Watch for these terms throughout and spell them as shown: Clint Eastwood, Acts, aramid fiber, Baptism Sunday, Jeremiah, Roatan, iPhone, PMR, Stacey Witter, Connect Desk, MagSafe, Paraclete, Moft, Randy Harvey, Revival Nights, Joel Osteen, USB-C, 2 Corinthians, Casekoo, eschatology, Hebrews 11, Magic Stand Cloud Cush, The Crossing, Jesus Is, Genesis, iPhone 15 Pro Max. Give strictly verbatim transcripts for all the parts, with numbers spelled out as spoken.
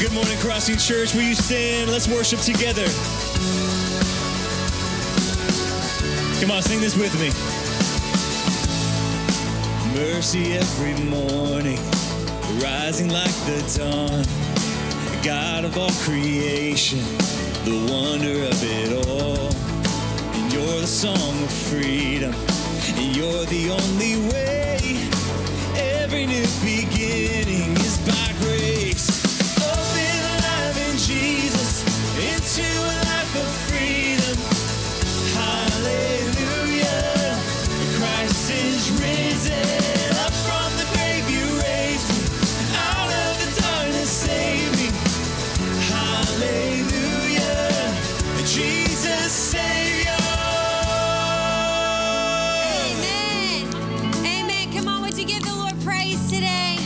Good morning, Crossing Church. Will you stand? Let's worship together. Come on, sing this with me. Mercy every morning, rising like the dawn. God of all creation, the wonder of it all. And you're the song of freedom, and you're the only way. Every new beginning is by grace. Open life in Jesus, into a life of freedom. Hallelujah, Christ is risen. Up from the grave you raised me, out of the darkness save me. Hallelujah, Jesus Savior. Amen. Amen. Come on, would you give the Lord praise today?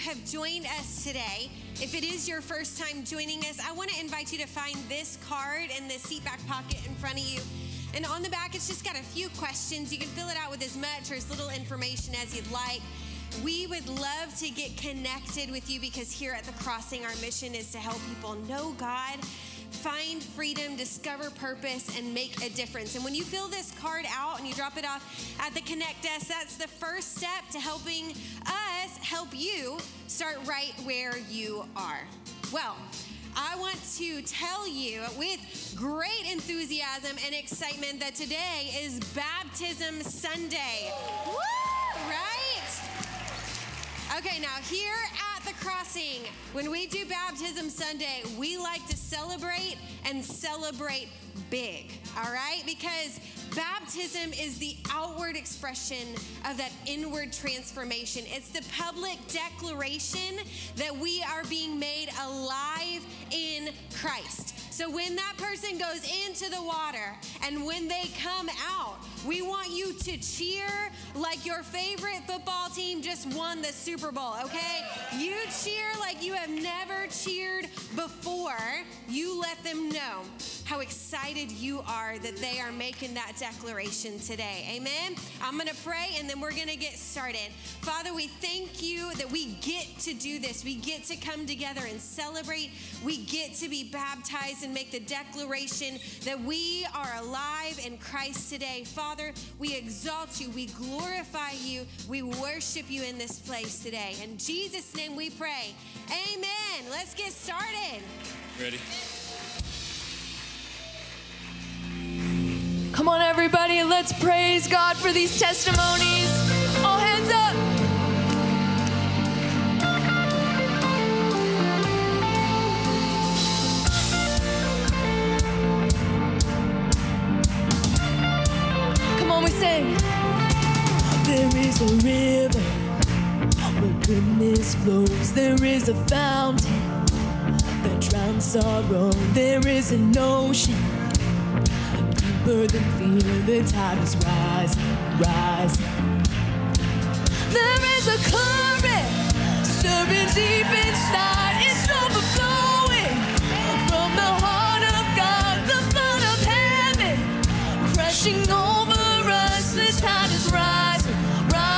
Have joined us today. If it is your first time joining us, I want to invite you to find this card in the seat back pocket in front of you. And on the back, it's just got a few questions. You can fill it out with as much or as little information as you'd like. We would love to get connected with you because here at The Crossing, our mission is to help people know God, find freedom, discover purpose, and make a difference. And when you fill this card out and you drop it off at the Connect Desk, that's the first step to helping us help you start right where you are. Well, I want to tell you with great enthusiasm and excitement that today is Baptism Sunday. Woo! Right? Okay, now here at The Crossing, when we do Baptism Sunday, we like to celebrate and celebrate big, all right? Because baptism is the outward expression of that inward transformation. It's the public declaration that we are being made alive in Christ. So when that person goes into the water and when they come out, we want you to cheer like your favorite football team just won the Super Bowl, okay? You cheer like you have never cheered before. You let them know how excited you are that they are making that declaration today. Amen? I'm going to pray and then we're going to get started. Father, we thank you that we get to do this. We get to come together and celebrate. We get to be baptized and make the declaration that we are alive in Christ today. Father, we exalt you. We glorify you. We worship you in this place today. In Jesus' name we pray. Amen. Let's get started. Ready? Come on, everybody, let's praise God for these testimonies. All hands up. Come on, we sing. There is a river where goodness flows. There is a fountain that drowns sorrow. There is an ocean than fear, the tide is rising, rising. There is a current stirring deep inside. It's overflowing from the heart of God, the flood of heaven crashing over us. The tide is rising, rising. Rise.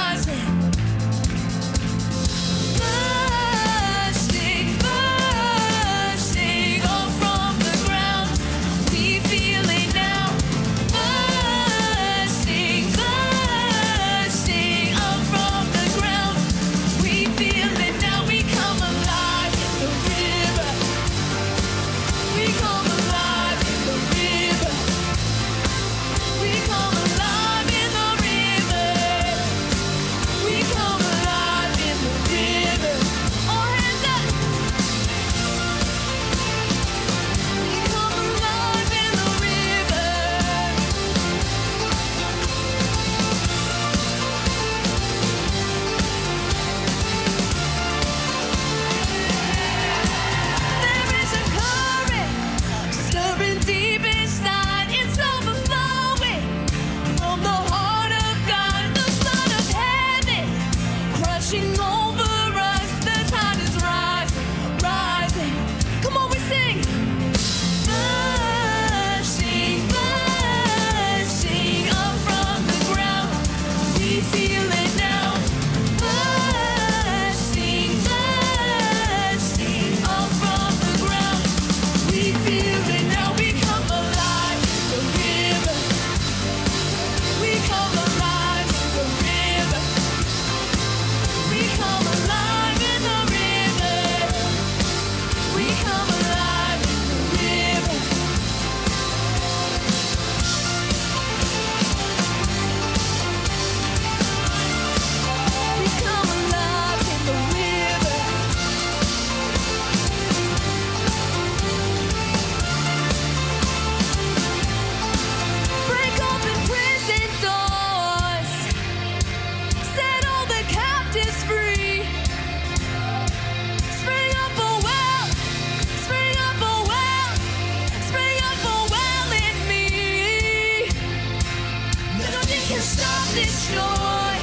destroy.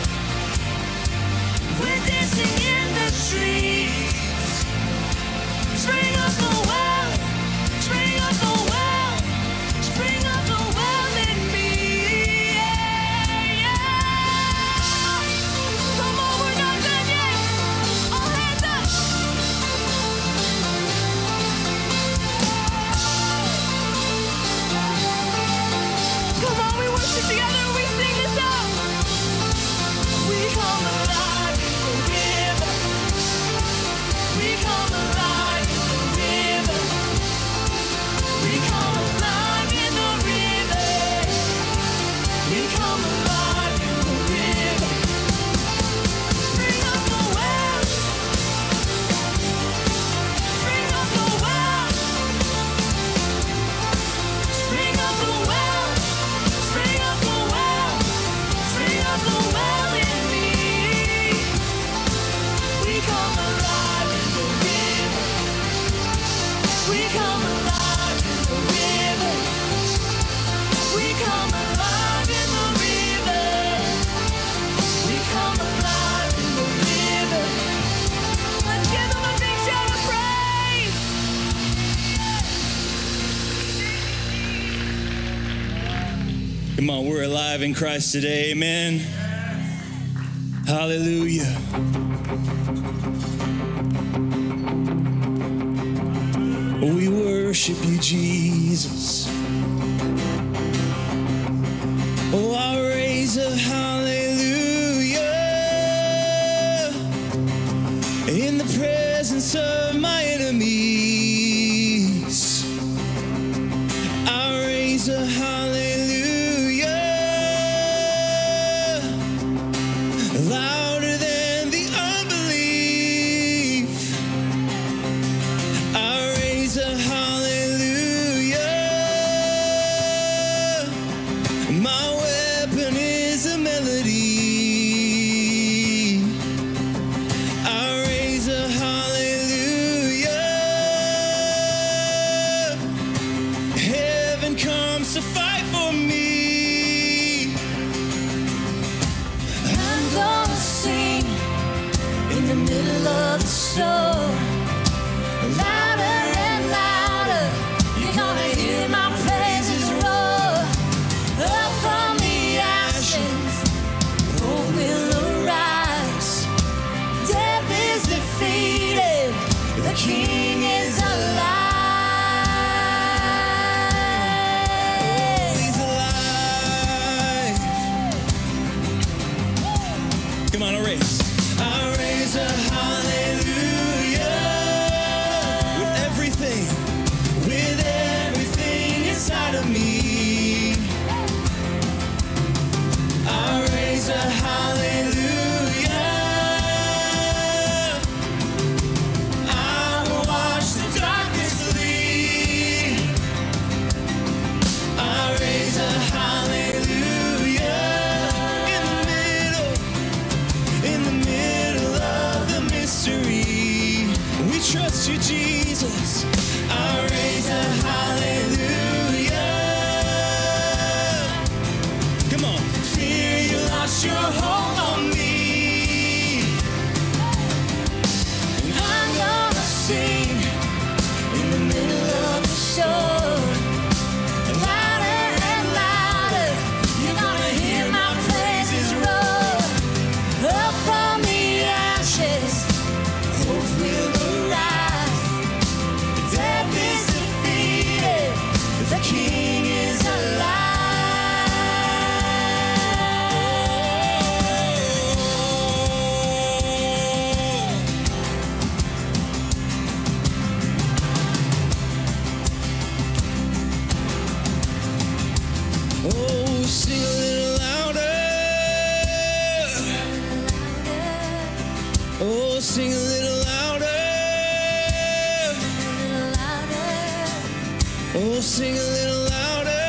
We're dancing in the streets. Spring up the well, spring up the well, spring up the well in me. Yeah, yeah. Come on, we're not done yet. All hands up. Come on, we worship together. We sing this out. We come alive. Come alive in the river. We come alive in the river. We come alive in the river. Spring up the well. Spring up the well. Spring up the well. Spring up the well. Spring up the well in me. We come alive. We come alive in the river. We come alive in the river. We come alive in the river. Let's give them a big shout of praise. Come on, we're alive in Christ today, amen. Hallelujah. We worship you, Jesus. Oh, I raise a hallelujah in the presence of my enemies. I raise a hallelujah louder than the unbelief. I sing a little louder. Oh.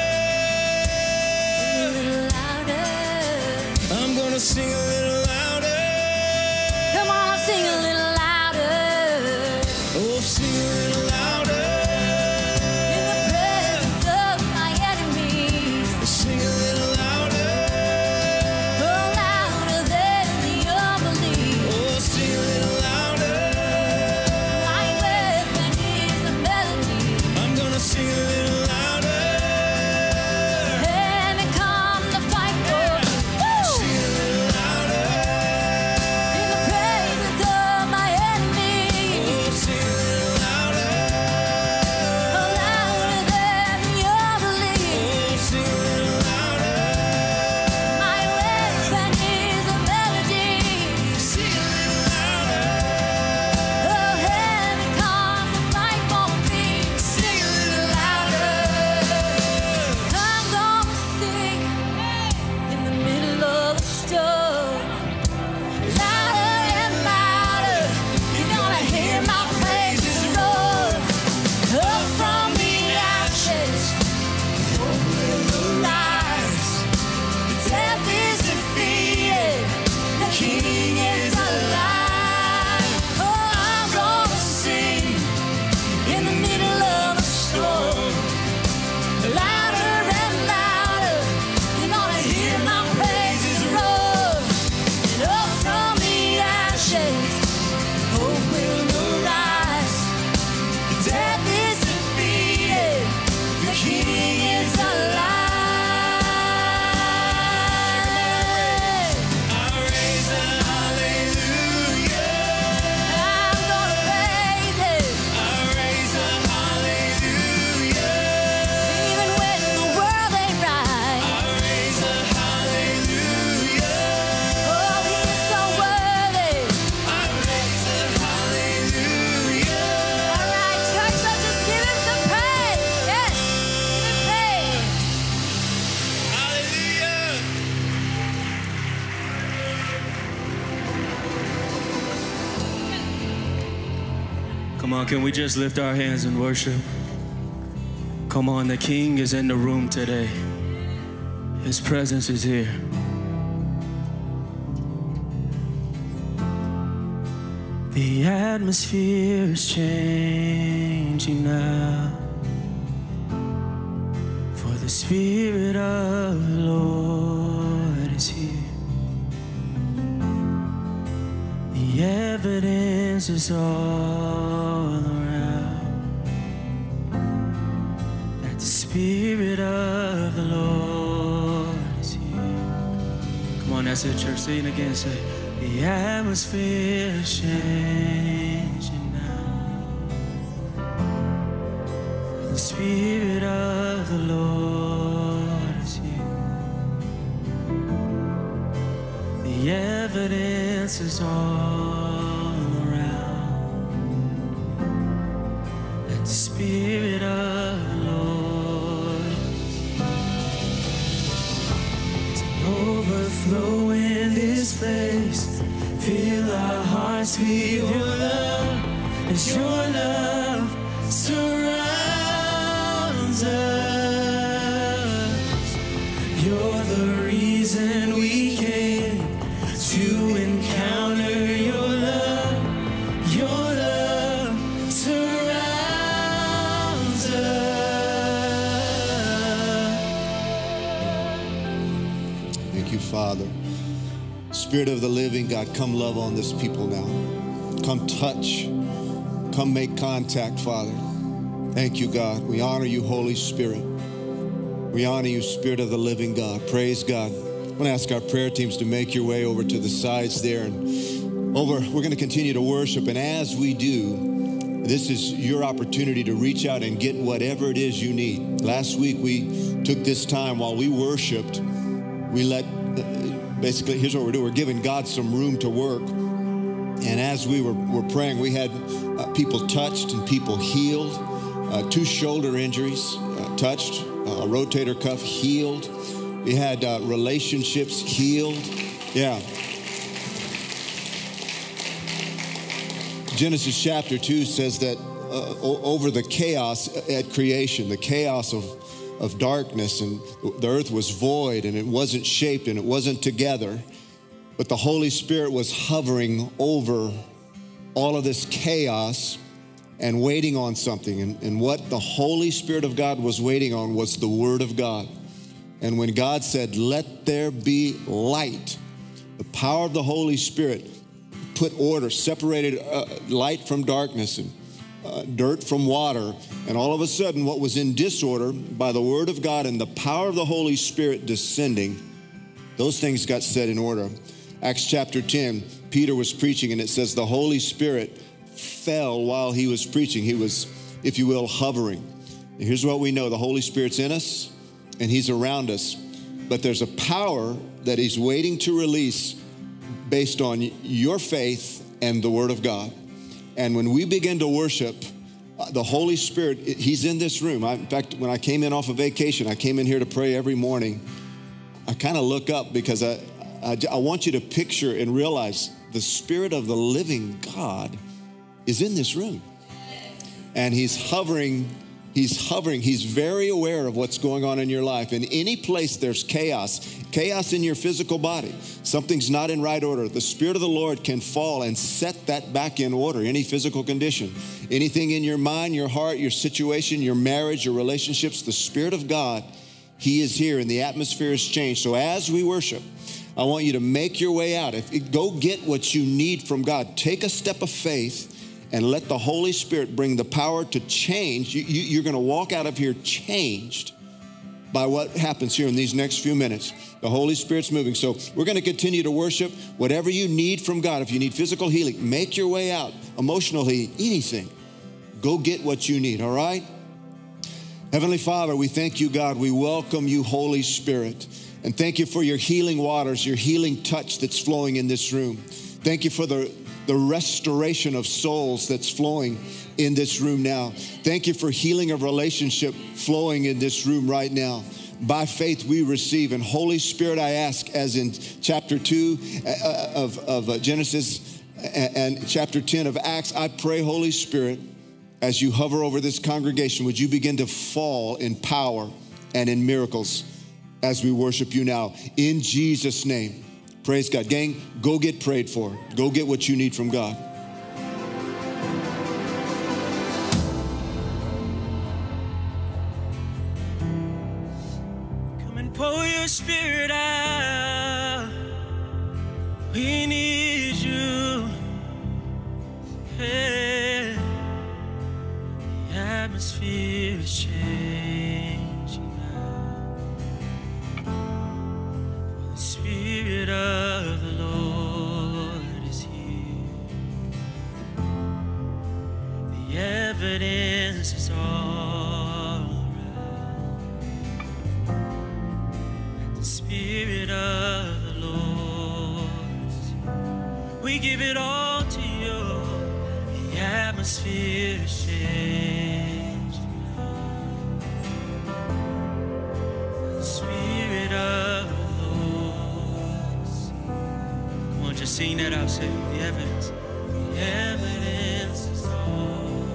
on, can we just lift our hands and worship? Come on, the King is in the room today. His presence is here. The atmosphere is changing now, for the Spirit of the Lord is here. The evidence is all around that the Spirit of the Lord is here. Come on, that's it, church. Say it again, say it. The atmosphere is changing now, for the Spirit of the Lord is here. The evidence is all around that the Spirit of the Lord is here. It's an overflow in this place. Feel our hearts, feel your love, as your love surrounds us. You're the reason we came to encounter your love. Your love surrounds us. Thank you, Father. Spirit of the living God, come love on this people now. Come touch. Come make contact, Father. Thank you, God. We honor you, Holy Spirit. We honor you, Spirit of the living God. Praise God. I'm going to ask our prayer teams to make your way over to the sides there. And over, we're going to continue to worship. And as we do, this is your opportunity to reach out and get whatever it is you need. Last week, we took this time while we worshiped. We let... Basically, here's what we're doing. We're giving God some room to work. And as we were, were praying, we had uh, people touched and people healed. Uh, two shoulder injuries uh, touched, uh, a rotator cuff healed. We had uh, relationships healed. Yeah. Genesis chapter two says that uh, over the chaos at creation, the chaos of of darkness, and the earth was void, and it wasn't shaped, and it wasn't together, but the Holy Spirit was hovering over all of this chaos and waiting on something. And, and what the Holy Spirit of God was waiting on was the Word of God. And when God said, "Let there be light," the power of the Holy Spirit put order, separated uh, light from darkness, and Uh, dirt from water, and all of a sudden what was in disorder, by the Word of God and the power of the Holy Spirit descending, those things got set in order. Acts chapter ten, Peter was preaching, and it says the Holy Spirit fell while he was preaching. He was, if you will, hovering. And here's what we know. The Holy Spirit's in us, and he's around us, but there's a power that he's waiting to release based on your faith and the Word of God. And when we begin to worship, uh, the Holy Spirit, he's in this room. I, in fact, when I came in off of vacation, I came in here to pray every morning. I kind of look up because I, I, I want you to picture and realize the Spirit of the living God is in this room. And he's hovering, he's hovering. He's very aware of what's going on in your life. In any place there's chaos, chaos in your physical body. Something's not in right order. The Spirit of the Lord can fall and set that back in order, any physical condition. Anything in your mind, your heart, your situation, your marriage, your relationships, the Spirit of God, he is here and the atmosphere has changed. So as we worship, I want you to make your way out. If it, go get what you need from God. Take a step of faith and let the Holy Spirit bring the power to change. You, you, you're going to walk out of here changed by what happens here in these next few minutes. The Holy Spirit's moving. So we're going to continue to worship whatever you need from God. If you need physical healing, make your way out. Emotional healing, anything. Go get what you need, all right? Heavenly Father, we thank you, God. We welcome you, Holy Spirit. And thank you for your healing waters, your healing touch that's flowing in this room. Thank you for the, the restoration of souls that's flowing in this room now. Thank you for healing of relationship flowing in this room right now. By faith we receive. And Holy Spirit, I ask, as in chapter two of, of Genesis and chapter ten of Acts, I pray, Holy Spirit, as you hover over this congregation, would you begin to fall in power and in miracles as we worship you now in Jesus' name. Praise God. Gang, go get prayed for. Go get what you need from God. Come and pour your spirit out. We need you. Hey, the atmosphere is changing now. For the Spirit of the Lord is here. The evidence is all around that the Spirit of the Lord is here. We give it all to you. The atmosphere is changing now. The Spirit of the Lord is here. Come on, just sing that out, say the evidence. The evidence is all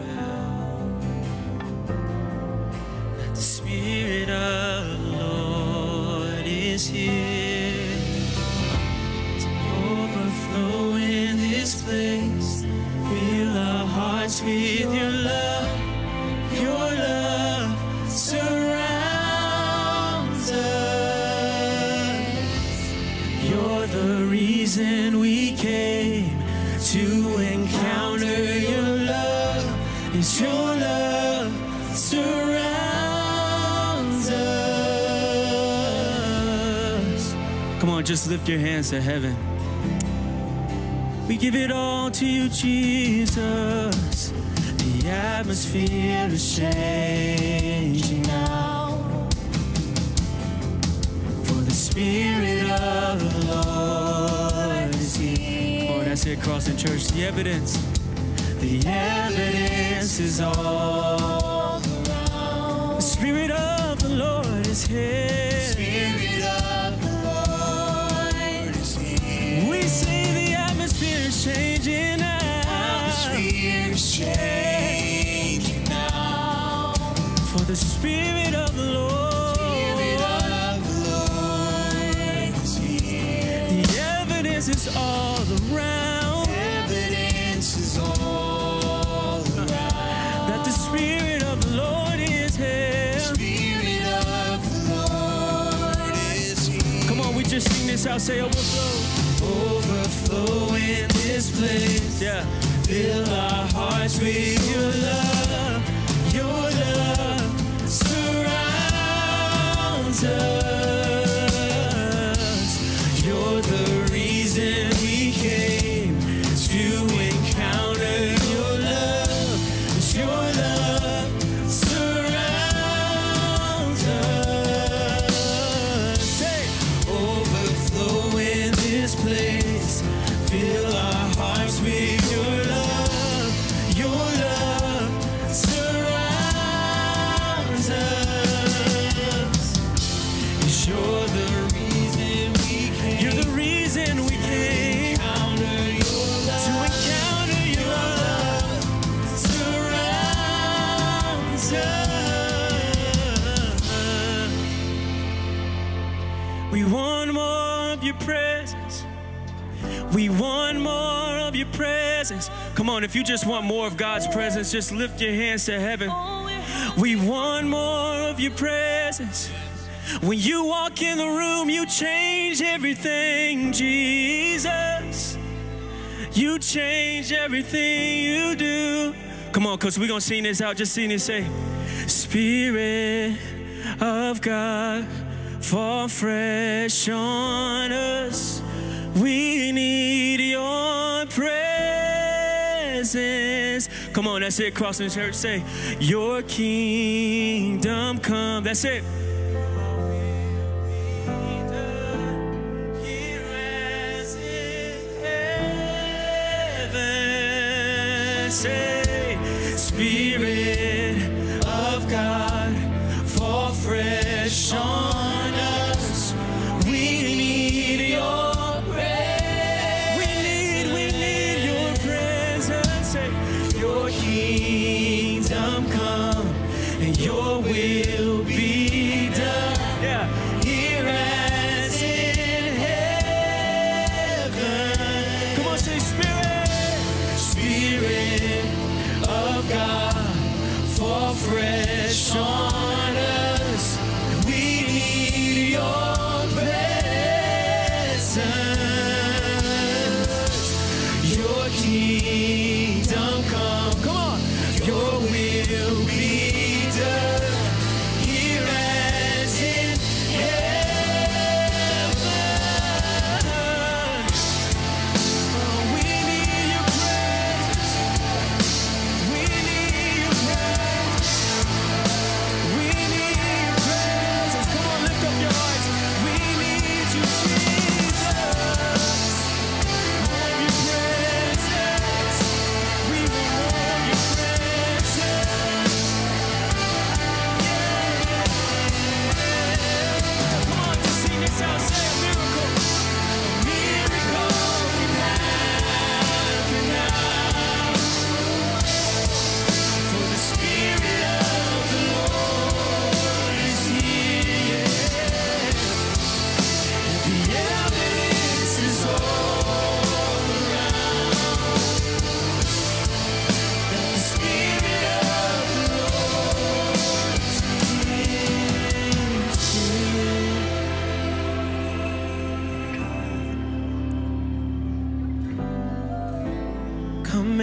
around that the Spirit of the Lord is here. It's an overflow in this place. Fill our hearts with your love, your love surrounds us. You're the reason we came to encounter your love. It's your love surrounds us. Come on, just lift your hands to heaven. We give it all to you, Jesus. The atmosphere is changing now. For the Spirit of the Lord is here. Oh, that's it, Crossing Church. The evidence. The evidence is all around. The Spirit of the Lord is here. The Spirit of the Lord is here. We see the changing now. Atmosphere is changing now. For the Spirit of the Lord, Spirit of the Lord is here. The evidence is all around. Evidence is all around that the Spirit of the Lord is here. The Spirit of the Lord is here. Come on, we just sing this out. Say overflow. Overflow in this place. Yeah. Fill our hearts with your love. Your love surrounds us. You're the reason we came to encounter your love. It's your love surrounds us. Hey. Overflow in this place, fill our hearts with your love, your love surrounds us. It's your the reason we came. You're the reason we came. Encounter your love. To encounter your love surrounds us. We want more of your presence. We want more of your presence. Come on, if you just want more of God's presence, just lift your hands to heaven. We want more of your presence. When you walk in the room, you change everything, Jesus. You change everything you do. Come on, because we're going to sing this out. Just sing this, say, Spirit of God, fall fresh on us. We need your presence. Come on, that's it, Crossing Church. Say, your kingdom come. That's it. Say, Spirit of God, fall fresh on us. We need your presence. Your key.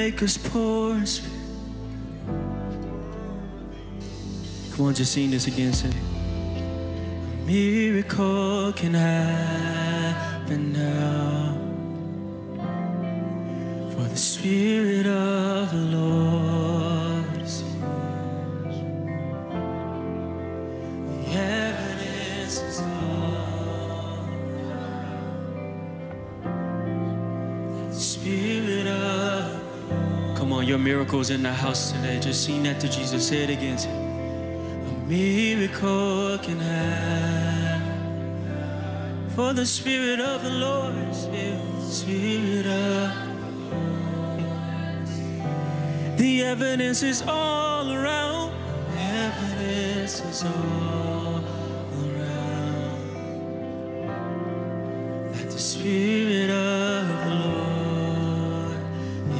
make us poor. Come on, just sing this again, say. A miracle can happen now, for the Spirit of the Lord is here. The evidence is all around. The Spirit of the Lord. Come on, your miracle's in the house today. Just sing that to Jesus. Say it again. Say it. Miracle can happen, for the Spirit of the Lord is here. Spirit of the evidence is all around. The evidence is all around that the Spirit of the Lord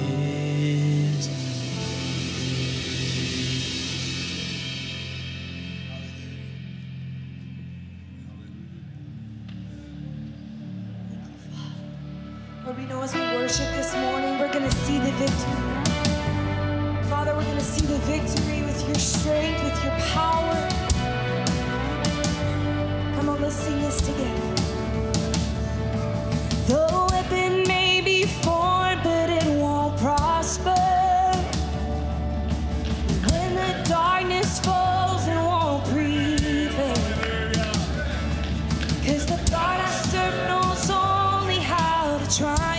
is this morning. We're going to see the victory. Father, we're going to see the victory with your strength, with your power. Come on, let's sing this together. The weapon may be formed, but it won't prosper. When the darkness falls, it won't prevail. Because the God I serve knows only how to triumph.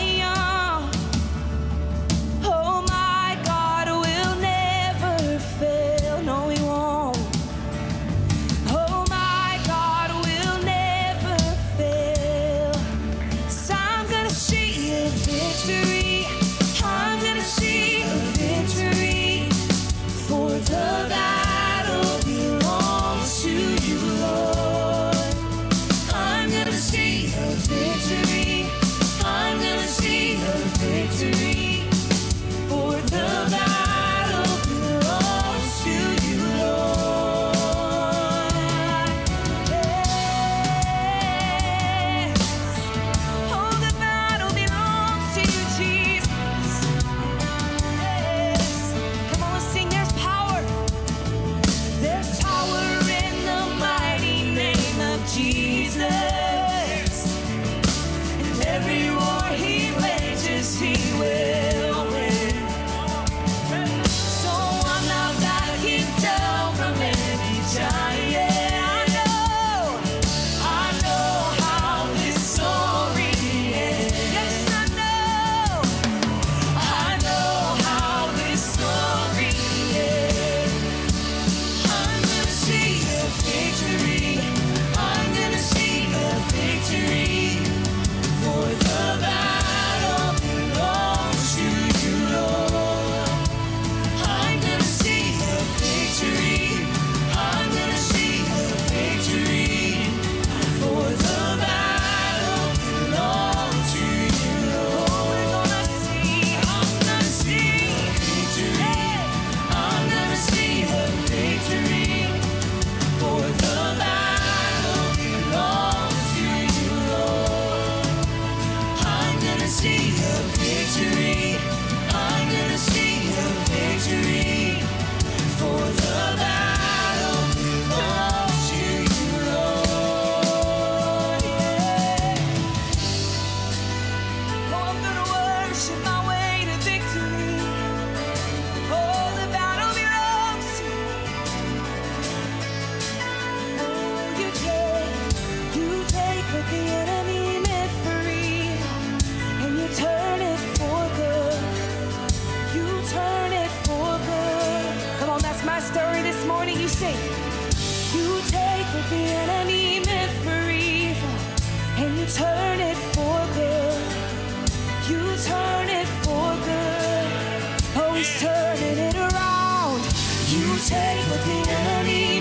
Take what the enemy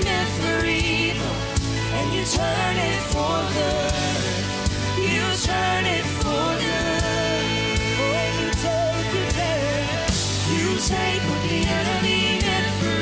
meant for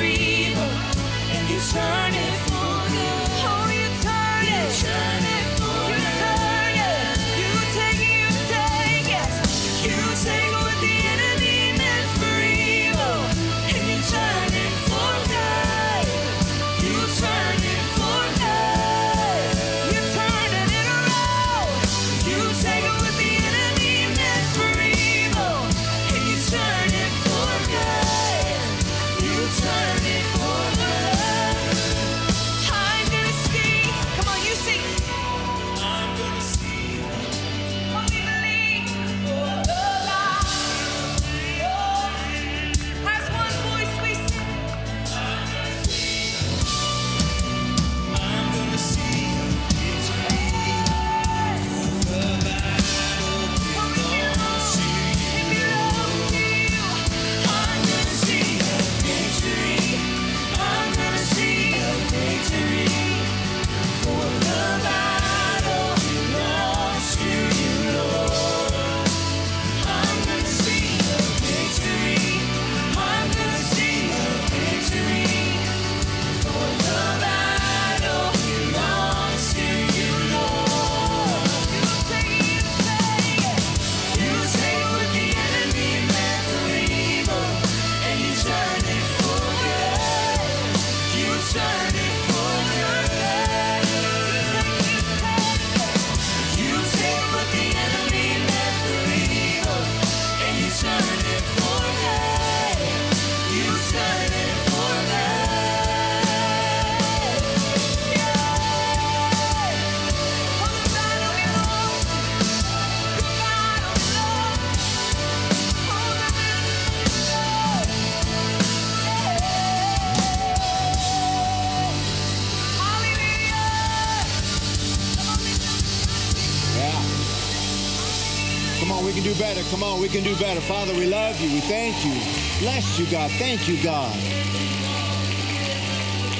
we can do better. Come on, we can do better. Father, we love you. We thank you. Bless you, God. Thank you, God.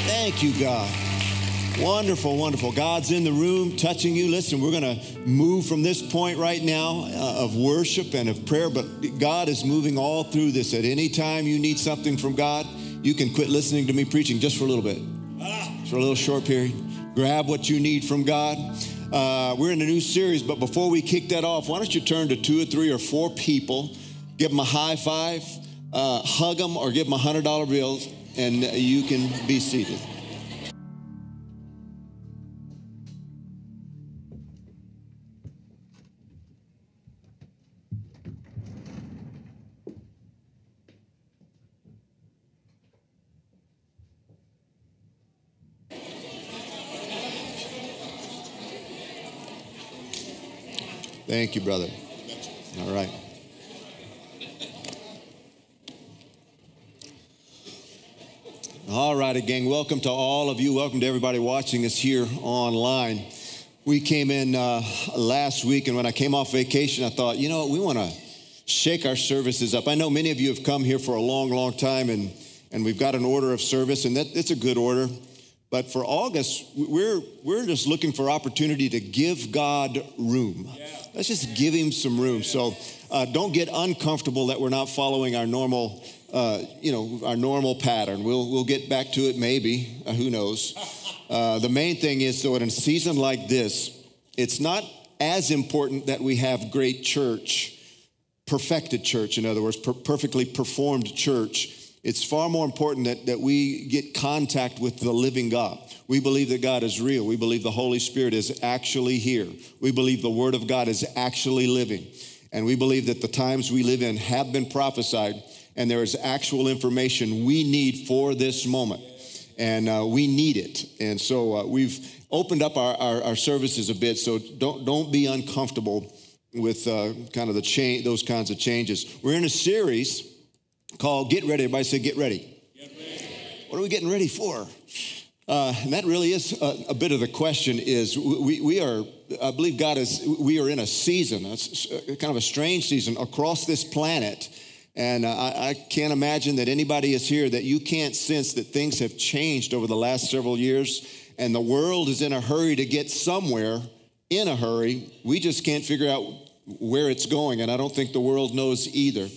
Thank you, God. Wonderful, wonderful. God's in the room touching you. Listen, we're going to move from this point right now uh, of worship and of prayer, but God is moving all through this. At any time you need something from God, you can quit listening to me preaching just for a little bit, just for a little short period. Grab what you need from God. Uh, we're in a new series, but before we kick that off, why don't you turn to two or three or four people, give them a high five, uh, hug them, or give them a one hundred dollar bill, and you can be seated. Thank you, brother. All right. All righty, gang. Welcome to all of you. Welcome to everybody watching us here online. We came in uh, last week, and when I came off vacation, I thought, you know what, we want to shake our services up. I know many of you have come here for a long, long time, and, and we've got an order of service, and that, it's a good order. But for August, we're, we're just looking for opportunity to give God room. Yeah. Let's just give him some room. Yeah. So uh, don't get uncomfortable that we're not following our normal, uh, you know, our normal pattern. We'll, we'll get back to it maybe, uh, who knows. Uh, the main thing is, though, in a season like this, it's not as important that we have great church, perfected church, in other words, per perfectly performed church. It's far more important that, that we get contact with the living God. We believe that God is real. We believe the Holy Spirit is actually here. We believe the Word of God is actually living. And we believe that the times we live in have been prophesied, and there is actual information we need for this moment. And uh, we need it. And so uh, we've opened up our, our, our services a bit, so don't, don't be uncomfortable with uh, kind of the cha- those kinds of changes. We're in a series called Get Ready. Everybody say, Get Ready. Get ready. What are we getting ready for? Uh, and that really is a, a bit of the question is we, we are, I believe God is, we are in a season, a, kind of a strange season across this planet. And uh, I, I can't imagine that anybody is here that you can't sense that things have changed over the last several years, and the world is in a hurry to get somewhere in a hurry. We just can't figure out where it's going, and I don't think the world knows either.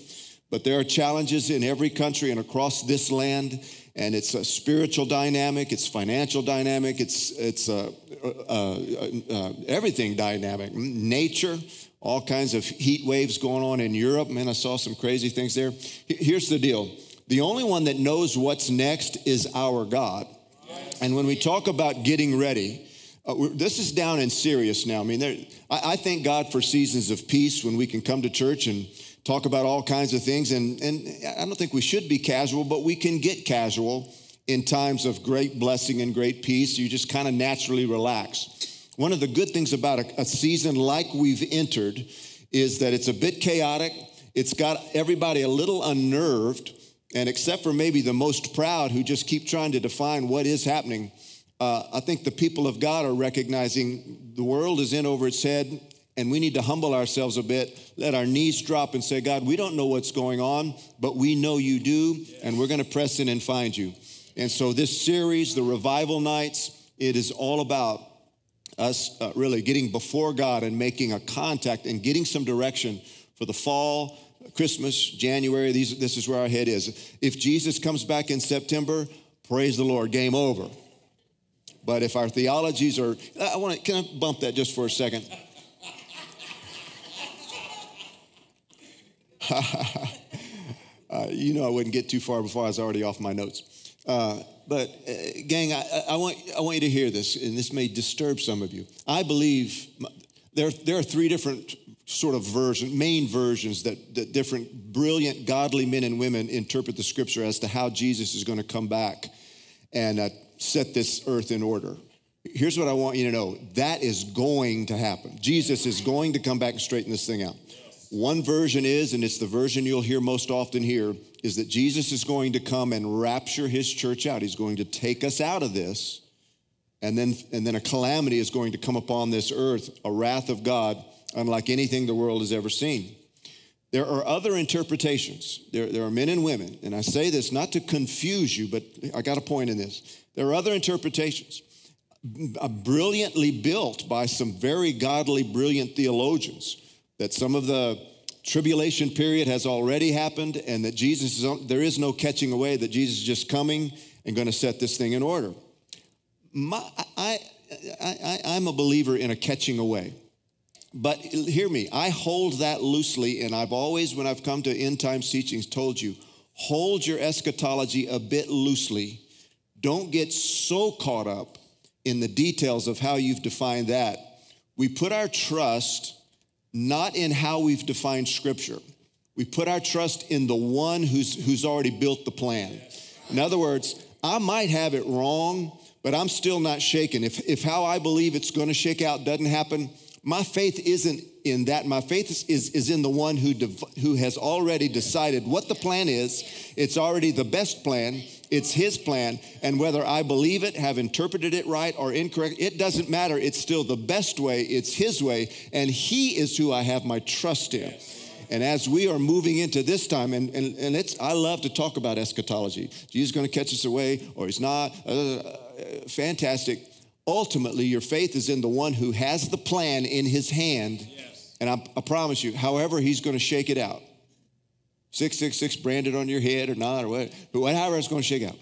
But there are challenges in every country and across this land, and it's a spiritual dynamic, it's financial dynamic, it's, it's a, a, a, a, everything dynamic. Nature, all kinds of heat waves going on in Europe. Man, I saw some crazy things there. Here's the deal. The only one that knows what's next is our God. And when we talk about getting ready, Uh, we're, this is down and serious now. I mean, there, I, I thank God for seasons of peace when we can come to church and talk about all kinds of things. And, and I don't think we should be casual, but we can get casual in times of great blessing and great peace. You just kind of naturally relax. One of the good things about a, a season like we've entered is that it's a bit chaotic. It's got everybody a little unnerved. And except for maybe the most proud who just keep trying to define what is happening, Uh, I think the people of God are recognizing the world is in over its head, and we need to humble ourselves a bit, let our knees drop and say, God, we don't know what's going on, but we know you do, and we're going to press in and find you. And so this series, the Revival Nights, it is all about us uh, really getting before God and making a contact and getting some direction for the fall, Christmas, January. These, this is where our head is. If Jesus comes back in September, praise the Lord, game over. But if our theologies are, I want to, can I bump that just for a second? uh, you know I wouldn't get too far before I was already off my notes. Uh, but, uh, gang, I, I, want, I want you to hear this, and this may disturb some of you. I believe there, there are three different sort of version, main versions that, that different brilliant godly men and women interpret the Scripture as to how Jesus is going to come back and uh, set this earth in order. Here's what I want you to know. That is going to happen. Jesus is going to come back and straighten this thing out. One version is, and it's the version you'll hear most often here, is that Jesus is going to come and rapture his church out. He's going to take us out of this, and then, and then a calamity is going to come upon this earth, a wrath of God unlike anything the world has ever seen. There are other interpretations. There, there are men and women, and I say this not to confuse you, but I got a point in this. There are other interpretations, brilliantly built by some very godly, brilliant theologians, that some of the tribulation period has already happened and that Jesus is on, there is no catching away, that Jesus is just coming and going to set this thing in order. My, I, I, I, I'm a believer in a catching away. But hear me, I hold that loosely, and I've always, when I've come to end times teachings, told you, hold your eschatology a bit loosely. Don't get so caught up in the details of how you've defined that. We put our trust not in how we've defined Scripture. We put our trust in the one who's, who's already built the plan. In other words, I might have it wrong, but I'm still not shaken. If, if how I believe it's going to shake out doesn't happen, my faith isn't in that. My faith is, is, is in the one who, who has already decided what the plan is. It's already the best plan. It's his plan. And whether I believe it, have interpreted it right or incorrect, it doesn't matter. It's still the best way. It's his way. And he is who I have my trust in. And as we are moving into this time, and, and, and it's, I love to talk about eschatology. Jesus is going to catch us away or he's not. Uh, fantastic. Ultimately, your faith is in the one who has the plan in his hand. Yes. And I, I promise you, however he's going to shake it out, six six six branded on your head or not, or what, however it's going to shake out,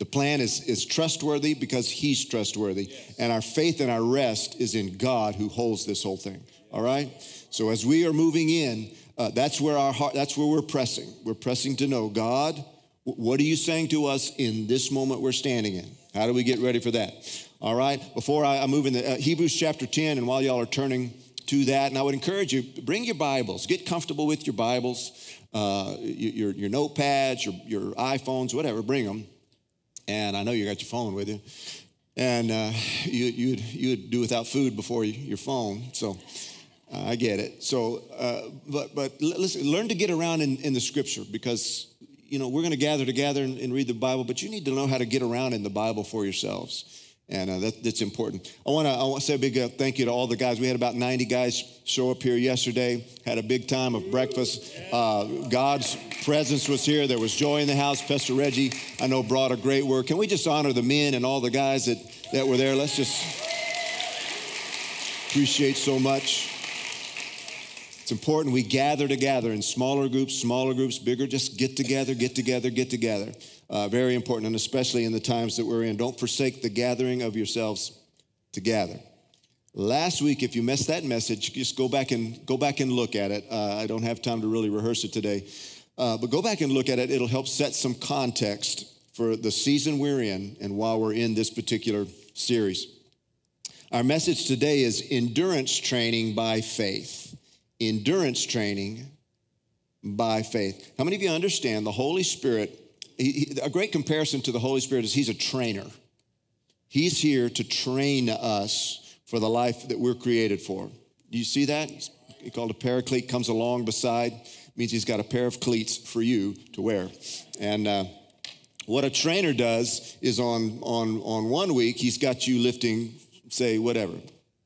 the plan is, is trustworthy because he's trustworthy. Yes. And our faith and our rest is in God who holds this whole thing. All right? So as we are moving in, uh, that's where our heart, that's where we're pressing. We're pressing to know, God, what are you saying to us in this moment we're standing in? How do we get ready for that? All right, before I, I move into uh, Hebrews chapter ten, and while y'all are turning to that, and I would encourage you, bring your Bibles. Get comfortable with your Bibles, uh, your, your notepads, your, your iPhones, whatever, bring them. And I know you got your phone with you. And uh, you, you'd, you'd do without food before you, your phone, so uh, I get it. So, uh, but, but listen, learn to get around in, in the Scripture, because you know, we're going to gather together and, and read the Bible, but you need to know how to get around in the Bible for yourselves, and uh, that, that's important. I want to I want to say a big uh, thank you to all the guys. We had about ninety guys show up here yesterday, had a big time of breakfast. Uh, God's presence was here. There was joy in the house. Pastor Reggie, I know, brought a great word. Can we just honor the men and all the guys that, that were there? Let's just appreciate so much. It's important we gather together in smaller groups, smaller groups, bigger, just get together, get together, get together. Uh, very important, and especially in the times that we're in. Don't forsake the gathering of yourselves together. Last week, if you missed that message, just go back and, go back and look at it. Uh, I don't have time to really rehearse it today, uh, but go back and look at it. It'll help set some context for the season we're in and while we're in this particular series. Our message today is endurance training by faith. Endurance training by faith. How many of you understand the Holy Spirit? He, he, a great comparison to the Holy Spirit is he's a trainer. He's here to train us for the life that we're created for. Do you see that? He's he called a paraclete, comes along beside, means he's got a pair of cleats for you to wear. And uh, what a trainer does is on, on, on one week, he's got you lifting, say, whatever,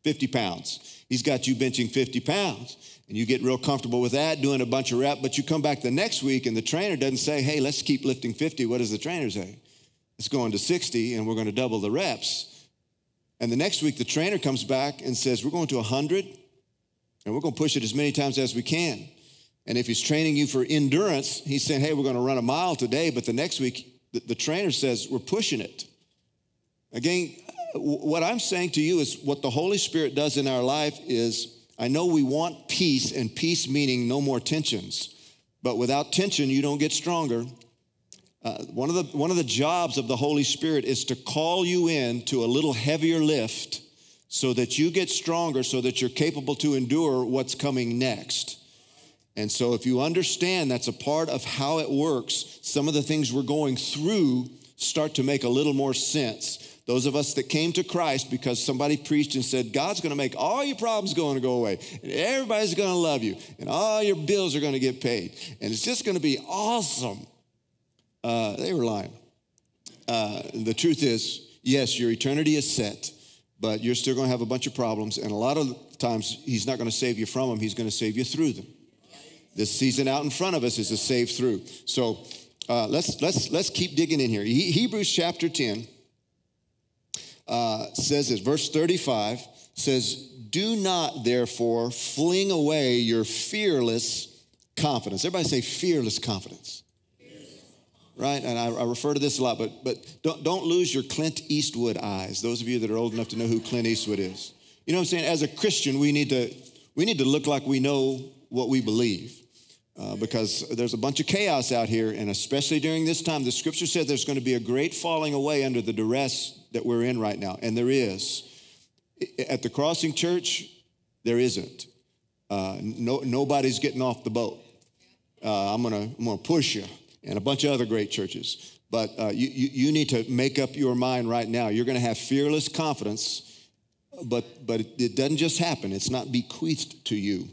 fifty pounds. He's got you benching fifty pounds. And you get real comfortable with that, doing a bunch of reps, but you come back the next week and the trainer doesn't say, hey, let's keep lifting fifty. What does the trainer say? It's going to sixty and we're going to double the reps. And the next week the trainer comes back and says, we're going to one hundred and we're going to push it as many times as we can. And if he's training you for endurance, he's saying, hey, we're going to run a mile today, but the next week the, the trainer says, we're pushing it. Again, what I'm saying to you is what the Holy Spirit does in our life is, I know we want peace, and peace meaning no more tensions. But without tension, you don't get stronger. Uh, one of the, one of the jobs of the Holy Spirit is to call you in to a little heavier lift so that you get stronger, so that you're capable to endure what's coming next. And so if you understand that's a part of how it works, some of the things we're going through start to make a little more sense. Those of us that came to Christ because somebody preached and said, God's going to make all your problems going to go away, and everybody's going to love you, and all your bills are going to get paid, and it's just going to be awesome. Uh, they were lying. Uh, the truth is, yes, your eternity is set, but you're still going to have a bunch of problems, and a lot of times he's not going to save you from them. He's going to save you through them. This season out in front of us is a save through. So uh, let's, let's, let's keep digging in here. He, Hebrews chapter ten uh, says this, verse thirty-five says, do not therefore fling away your fearless confidence. Everybody say fearless confidence. Right, and I, I refer to this a lot, but but don't don't lose your Clint Eastwood eyes. Those of you that are old enough to know who Clint Eastwood is, you know what I'm saying. As a Christian, we need to we need to look like we know what we believe, uh, because there's a bunch of chaos out here, and especially during this time, the Scripture said there's going to be a great falling away under the duress that we're in right now, and there is. At the Crossing Church, there isn't. Uh, no, nobody's getting off the boat. Uh, I'm gonna I'm gonna push you. And a bunch of other great churches. But uh, you, you, you need to make up your mind right now. You're going to have fearless confidence, but, but it, it doesn't just happen. It's not bequeathed to you.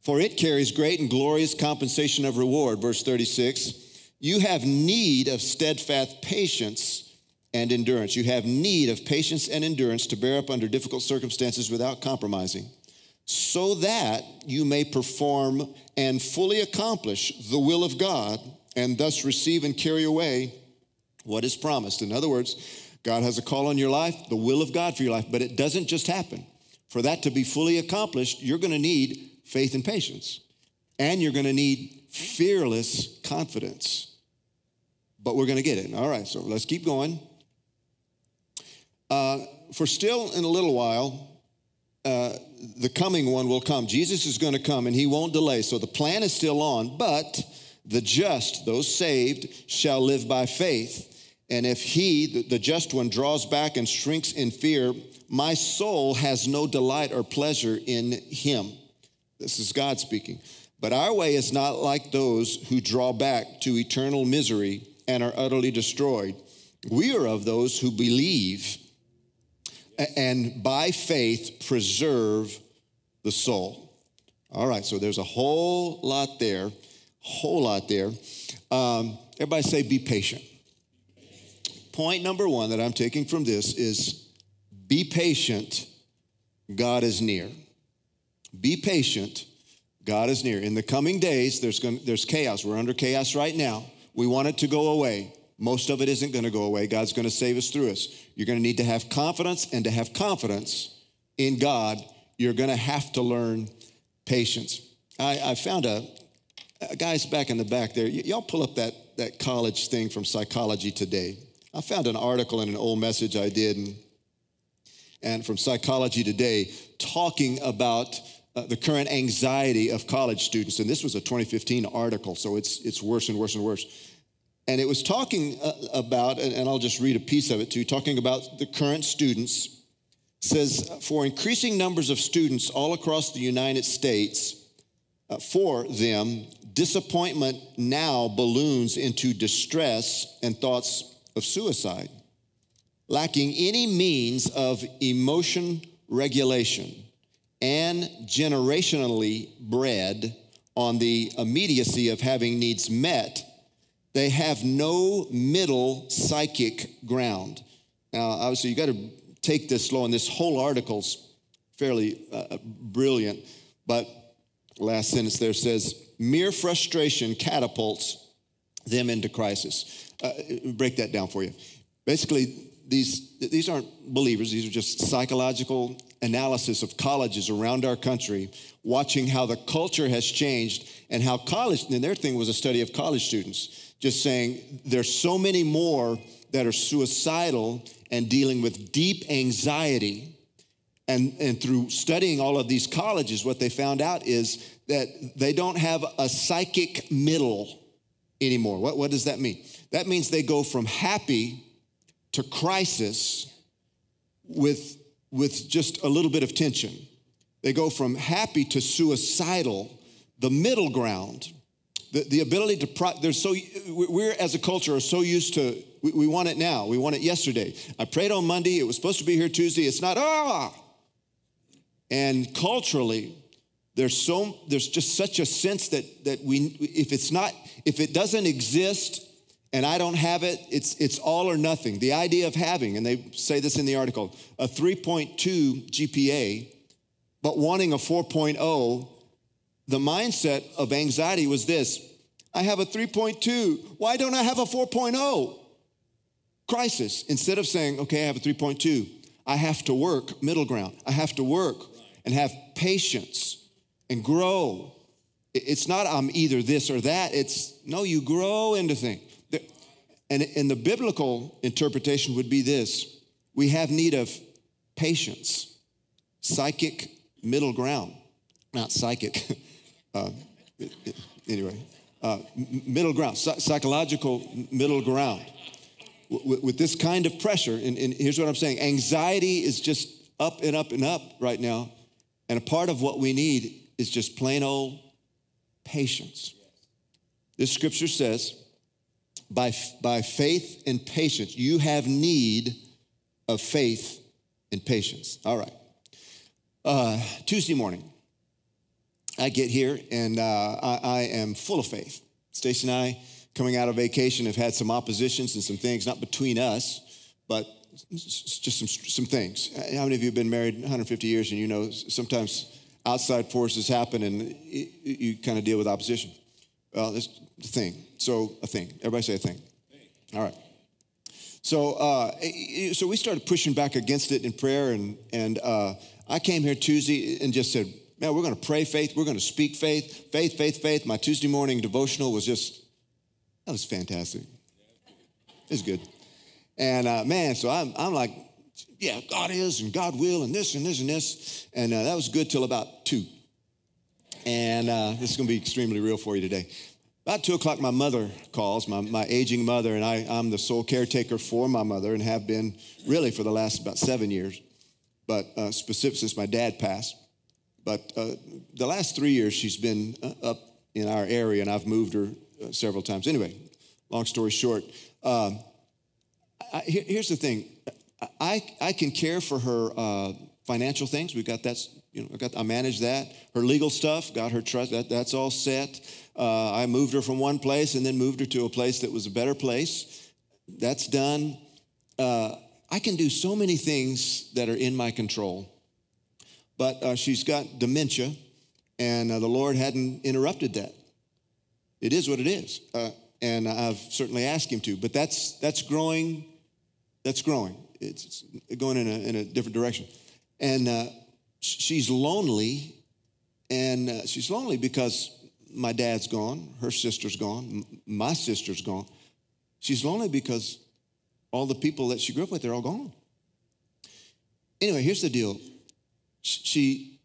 For it carries great and glorious compensation of reward. Verse thirty-six, you have need of steadfast patience and endurance. You have need of patience and endurance to bear up under difficult circumstances without compromising, so that you may perform and fully accomplish the will of God and thus receive and carry away what is promised. In other words, God has a call on your life, the will of God for your life, but it doesn't just happen. For that to be fully accomplished, you're going to need faith and patience, and you're going to need fearless confidence. But we're going to get it. All right, so let's keep going. Uh, for still in a little while... Uh, the coming one will come. Jesus is going to come, and he won't delay. So the plan is still on, but the just, those saved, shall live by faith. And if he, the, the just one, draws back and shrinks in fear, my soul has no delight or pleasure in him. This is God speaking. But our way is not like those who draw back to eternal misery and are utterly destroyed. We are of those who believe and by faith preserve the soul. All right, so there's a whole lot there, whole lot there. Um, everybody say be patient. Point number one that I'm taking from this is be patient, God is near. Be patient, God is near. In the coming days, there's, gonna, there's chaos. We're under chaos right now. We want it to go away. Most of it isn't going to go away. God's going to save us through us. You're going to need to have confidence, and to have confidence in God, you're going to have to learn patience. I, I found a, a guys back in the back there. Y'all pull up that, that college thing from Psychology Today. I found an article in an old message I did, and, and from Psychology Today, talking about uh, the current anxiety of college students. And this was a twenty fifteen article, so it's, it's worse and worse and worse. And it was talking about, and I'll just read a piece of it to you, talking about the current students. It says, for increasing numbers of students all across the United States, uh, for them, disappointment now balloons into distress and thoughts of suicide, lacking any means of emotion regulation and generationally bred on the immediacy of having needs met. They have no middle psychic ground. Now, obviously, you got to take this slow, and this whole article's fairly uh, brilliant, but last sentence there says, mere frustration catapults them into crisis. Uh, break that down for you. Basically, these, these aren't believers. These are just psychological analysis of colleges around our country, watching how the culture has changed and how college, and their thing was a study of college students, just saying there's so many more that are suicidal and dealing with deep anxiety. And, and through studying all of these colleges, what they found out is that they don't have a psychic middle anymore. What, what does that mean? That means they go from happy to crisis with, with just a little bit of tension. They go from happy to suicidal, the middle ground. The, the ability to, pro there's so, we're as a culture are so used to, we, we want it now. We want it yesterday. I prayed on Monday. It was supposed to be here Tuesday. It's not, ah! And culturally, there's so, there's just such a sense that, that we, if it's not, if it doesn't exist and I don't have it, it's, it's all or nothing. The idea of having, and they say this in the article, a three point two G P A, but wanting a four point oh the mindset of anxiety was this: I have a three point two. Why don't I have a four point oh? Crisis. Instead of saying, okay, I have a three point two. I have to work middle ground. I have to work and have patience and grow. It's not I'm either this or that. It's, no, you grow into things. And, and the biblical interpretation would be this: we have need of patience, psychic middle ground, not psychic, uh, anyway, uh, middle ground, psychological middle ground. W with this kind of pressure, and, and here's what I'm saying, anxiety is just up and up and up right now, and a part of what we need is just plain old patience. This scripture says, By, by faith and patience, you have need of faith and patience. All right. Uh, Tuesday morning, I get here, and uh, I, I am full of faith. Stacy and I, coming out of vacation, have had some oppositions and some things, not between us, but just some, some things. How many of you have been married one hundred fifty years, and you know sometimes outside forces happen, and you, you kind of deal with opposition? Well, this thing. So a thing. Everybody say a thing. All right. So uh, so we started pushing back against it in prayer, and, and uh, I came here Tuesday and just said, man, we're going to pray faith. We're going to speak faith. Faith, faith, faith. My Tuesday morning devotional was just, that was fantastic. It was good. And, uh, man, so I'm, I'm like, yeah, God is and God will and this and this and this. And uh, that was good till about two. And uh, this is going to be extremely real for you today. About two o'clock, my mother calls, my, my aging mother, and I, I'm the sole caretaker for my mother and have been really for the last about seven years, but uh, specific since my dad passed. But uh, the last three years, she's been uh, up in our area, and I've moved her uh, several times. Anyway, long story short, um, I, here's the thing. I, I can care for her uh, financial things. We've got that. You know, I, got, I managed that. Her legal stuff, got her trust, that, that's all set. Uh, I moved her from one place and then moved her to a place that was a better place. That's done. Uh, I can do so many things that are in my control. But uh, she's got dementia, and uh, the Lord hadn't interrupted that. It is what it is, uh, and I've certainly asked him to. But that's, that's growing. That's growing. It's, it's going in a, in a different direction. And... Uh, She's lonely, and uh, she's lonely because my dad's gone, her sister's gone, my sister's gone. She's lonely because all the people that she grew up with are all gone. Anyway, here's the deal. She,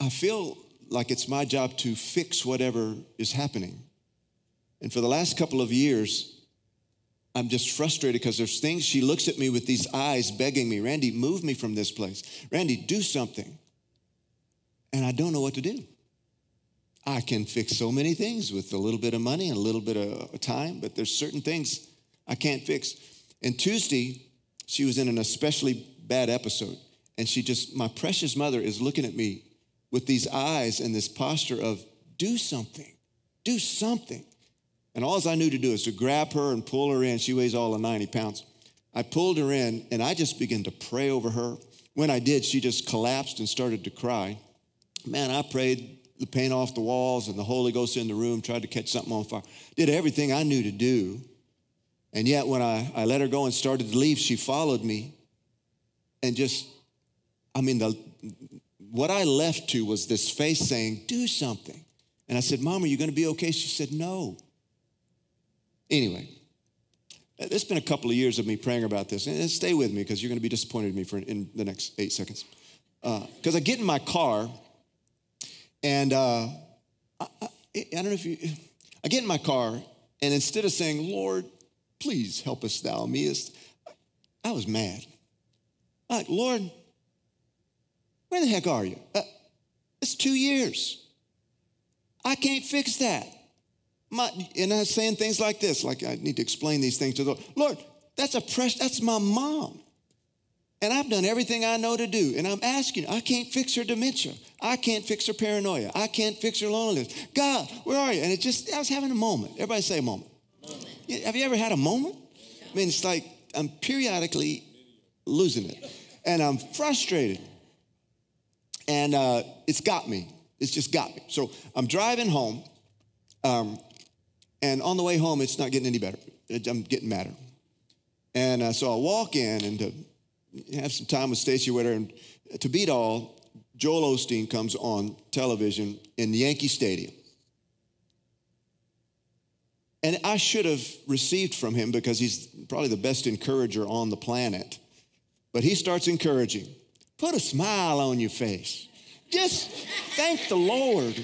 I feel like it's my job to fix whatever is happening. And for the last couple of years, I'm just frustrated because there's things she looks at me with these eyes begging me, Randy, move me from this place. Randy, do something. And I don't know what to do. I can fix so many things with a little bit of money and a little bit of time, but there's certain things I can't fix. And Tuesday, she was in an especially bad episode. And she just, my precious mother is looking at me with these eyes and this posture of do something, do something. And all I knew to do is to grab her and pull her in. She weighs all of ninety pounds. I pulled her in, and I just began to pray over her. When I did, she just collapsed and started to cry. Man, I prayed the paint off the walls and the Holy Ghost in the room, tried to catch something on fire. Did everything I knew to do. And yet when I, I let her go and started to leave, she followed me. And just, I mean, the, what I left to was this face saying, do something. And I said, Mom, are you going to be okay? She said, no. Anyway, it's been a couple of years of me praying about this. And stay with me because you're going to be disappointed in me for in the next eight seconds. Because uh, I get in my car, and uh, I, I, I don't know if you, I get in my car, and instead of saying, Lord, please help us thou meest, I was mad. I'm like, Lord, where the heck are you? Uh, it's two years. I can't fix that. My, and I'm saying things like this, like I need to explain these things to the Lord. Lord, that's a press, that's my mom. And I've done everything I know to do. And I'm asking, I can't fix her dementia. I can't fix her paranoia. I can't fix her loneliness. God, where are you? And it just, I was having a moment. Everybody say a moment. moment. Yeah, have you ever had a moment? I mean, it's like I'm periodically losing it. And I'm frustrated. And uh, it's got me. It's just got me. So I'm driving home, um, and on the way home, it's not getting any better. I'm getting madder. And uh, so I walk in, and to have some time with Stacey Witter, and to beat all, Joel Osteen comes on television in Yankee Stadium. And I should have received from him because he's probably the best encourager on the planet. But he starts encouraging. Put a smile on your face. Just thank the Lord.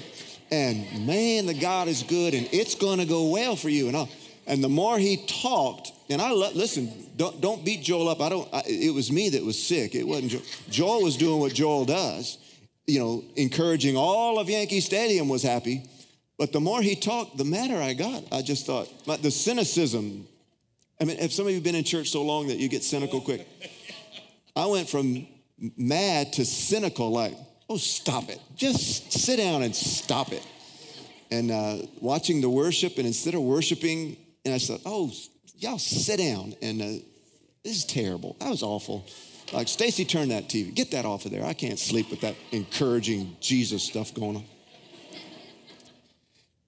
And man, the God is good, and it's going to go well for you. And, all. and the more he talked, and I lo- listen, don't, don't beat Joel up. I don't. I, it was me that was sick. It wasn't Joel. Joel was doing what Joel does, you know, encouraging. All of Yankee Stadium was happy. But the more he talked, the madder I got. I just thought, the cynicism. I mean, have some of you been in church so long that you get cynical quick? I went from mad to cynical, like, oh, stop it. Just sit down and stop it. And uh, watching the worship, and instead of worshiping, and I said, oh, y'all sit down. And uh, this is terrible. That was awful. Like, Stacy, turn that T V. Get that off of there. I can't sleep with that encouraging Jesus stuff going on.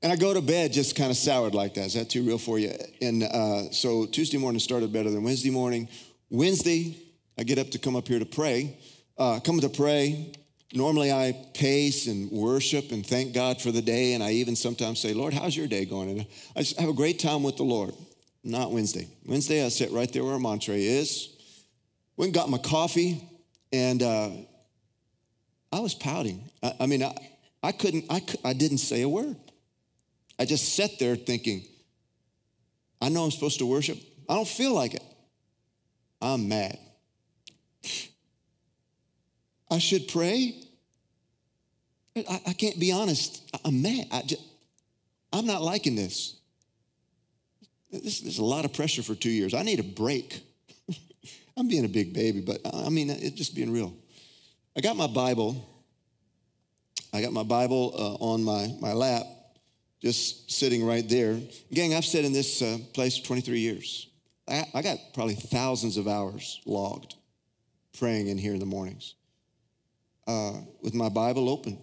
And I go to bed just kind of soured like that. Is that too real for you? And uh, so Tuesday morning started better than Wednesday morning. Wednesday, I get up to come up here to pray. Uh, come to pray. Normally I pace and worship and thank God for the day. And I even sometimes say, Lord, how's your day going? And I just have a great time with the Lord. Not Wednesday. Wednesday, I sit right there where my entree is. Went and got my coffee. And uh, I was pouting. I, I mean, I, I couldn't, I, I didn't say a word. I just sat there thinking, I know I'm supposed to worship. I don't feel like it. I'm mad. I should pray. I, I can't be honest. I, I'm mad. I just, I'm not liking this. This is a lot of pressure for two years. I need a break. I'm being a big baby, but I mean, it's just being real. I got my Bible. I got my Bible uh, on my, my lap. Just sitting right there. Gang, I've sat in this uh, place twenty-three years. I, I got probably thousands of hours logged praying in here in the mornings uh, with my Bible open.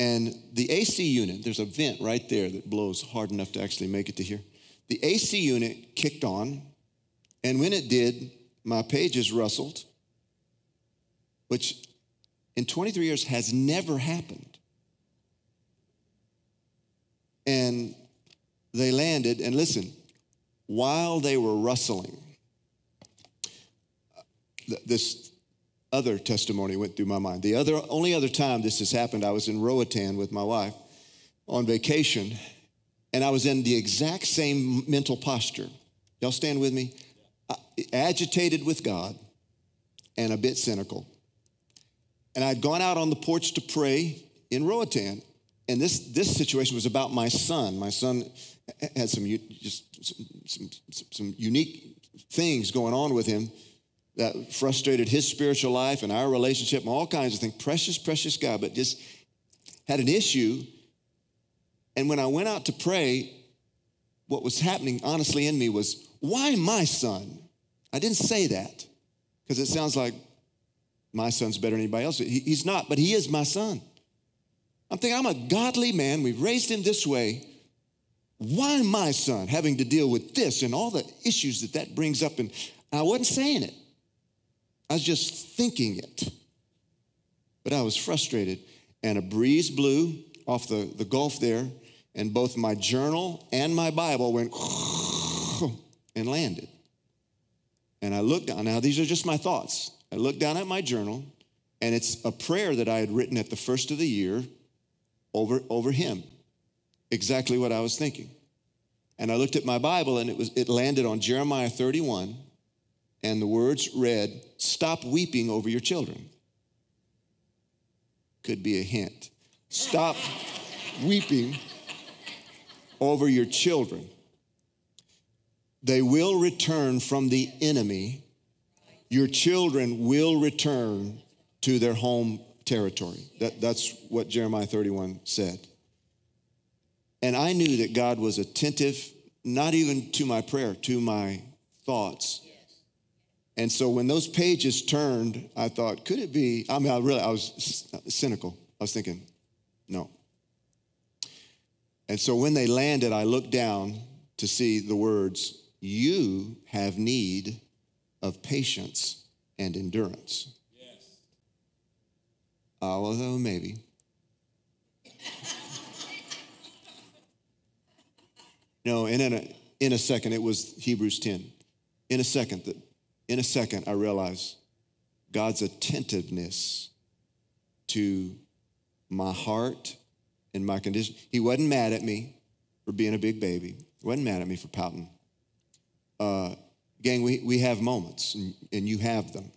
And the A C unit, there's a vent right there that blows hard enough to actually make it to here. The A C unit kicked on, and when it did, my pages rustled, which in twenty-three years has never happened. And they landed, and listen, while they were rustling, th this other testimony went through my mind. The other, only other time this has happened, I was in Roatan with my wife on vacation, and I was in the exact same mental posture. Y'all stand with me? I, agitated with God and a bit cynical. And I'd gone out on the porch to pray in Roatan. And this, this situation was about my son. My son had some just some, some, some unique things going on with him that frustrated his spiritual life and our relationship and all kinds of things. Precious, precious guy, but just had an issue. And when I went out to pray, what was happening honestly in me was, why my son? I didn't say that because it sounds like my son's better than anybody else. He, he's not, but he is my son. I'm thinking, I'm a godly man. We've raised him this way. Why my son having to deal with this and all the issues that that brings up? And I wasn't saying it. I was just thinking it. But I was frustrated. And a breeze blew off the, the Gulf there. And both my journal and my Bible went and landed. And I looked down. Now, these are just my thoughts. I looked down at my journal. And it's a prayer that I had written at the first of the year. Over, over him, exactly what I was thinking. And I looked at my Bible, and it was it landed on Jeremiah thirty-one, and the words read, stop weeping over your children. Could be a hint. Stop weeping over your children. They will return from the enemy. Your children will return to their home territory. That, that's what Jeremiah thirty-one said. And I knew that God was attentive, not even to my prayer, to my thoughts. And so when those pages turned, I thought, could it be? I mean, I really, I was cynical. I was thinking, No. And so when they landed, I looked down to see the words, you have need of patience and endurance. Yes. Although maybe. No, and in a, in a second, it was Hebrews ten. In a second, in a second, I realized God's attentiveness to my heart and my condition. He wasn't mad at me for being a big baby. He wasn't mad at me for pouting. Uh, gang, we, we have moments, and, and you have them.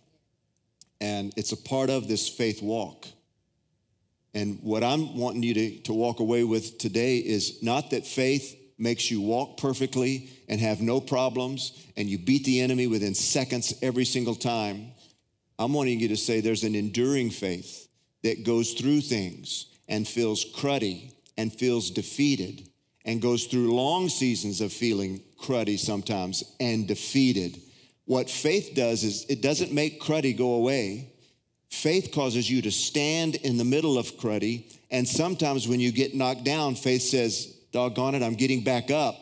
And it's a part of this faith walk. And what I'm wanting you to, to walk away with today is not that faith makes you walk perfectly and have no problems, and you beat the enemy within seconds every single time. I'm wanting you to say there's an enduring faith that goes through things and feels cruddy and feels defeated and goes through long seasons of feeling cruddy sometimes and defeated. What faith does is it doesn't make cruddy go away. Faith causes you to stand in the middle of cruddy, and sometimes when you get knocked down, faith says, doggone it, I'm getting back up.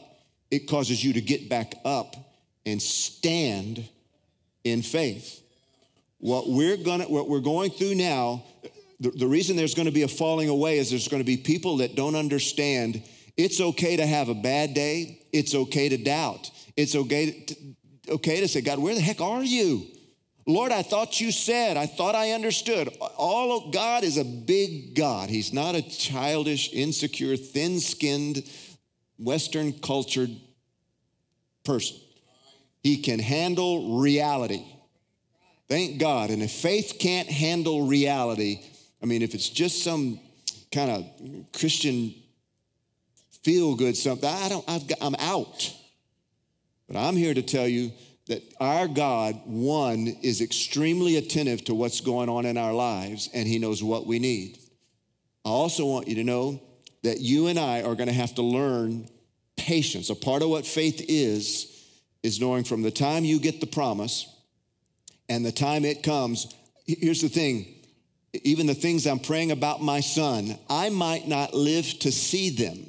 It causes you to get back up and stand in faith. What we're gonna, what we're going through now, the, the reason there's going to be a falling away is there's going to be people that don't understand it's okay to have a bad day. It's okay to doubt. It's okay to, okay to say, God, where the heck are you? Lord, I thought you said, I thought I understood. All of God is a big God. He's not a childish, insecure, thin-skinned, Western-cultured person. He can handle reality. Thank God. And if faith can't handle reality, I mean, if it's just some kind of Christian feel-good something, I don't, I've got, I'm out. But I'm here to tell you that our God, one, is extremely attentive to what's going on in our lives, and he knows what we need. I also want you to know that you and I are going to have to learn patience. A part of what faith is, is knowing from the time you get the promise and the time it comes. Here's the thing. Even the things I'm praying about my son, I might not live to see them.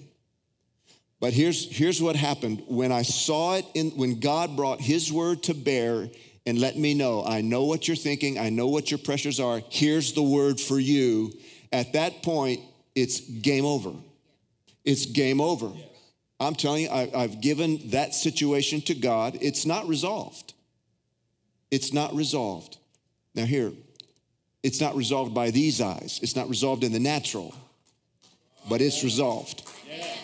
But here's, here's what happened. When I saw it, in, when God brought his word to bear and let me know, I know what you're thinking, I know what your pressures are, here's the word for you. At that point, it's game over. It's game over. I'm telling you, I, I've given that situation to God. It's not resolved. It's not resolved. Now here, it's not resolved by these eyes. It's not resolved in the natural, but it's resolved. Yeah.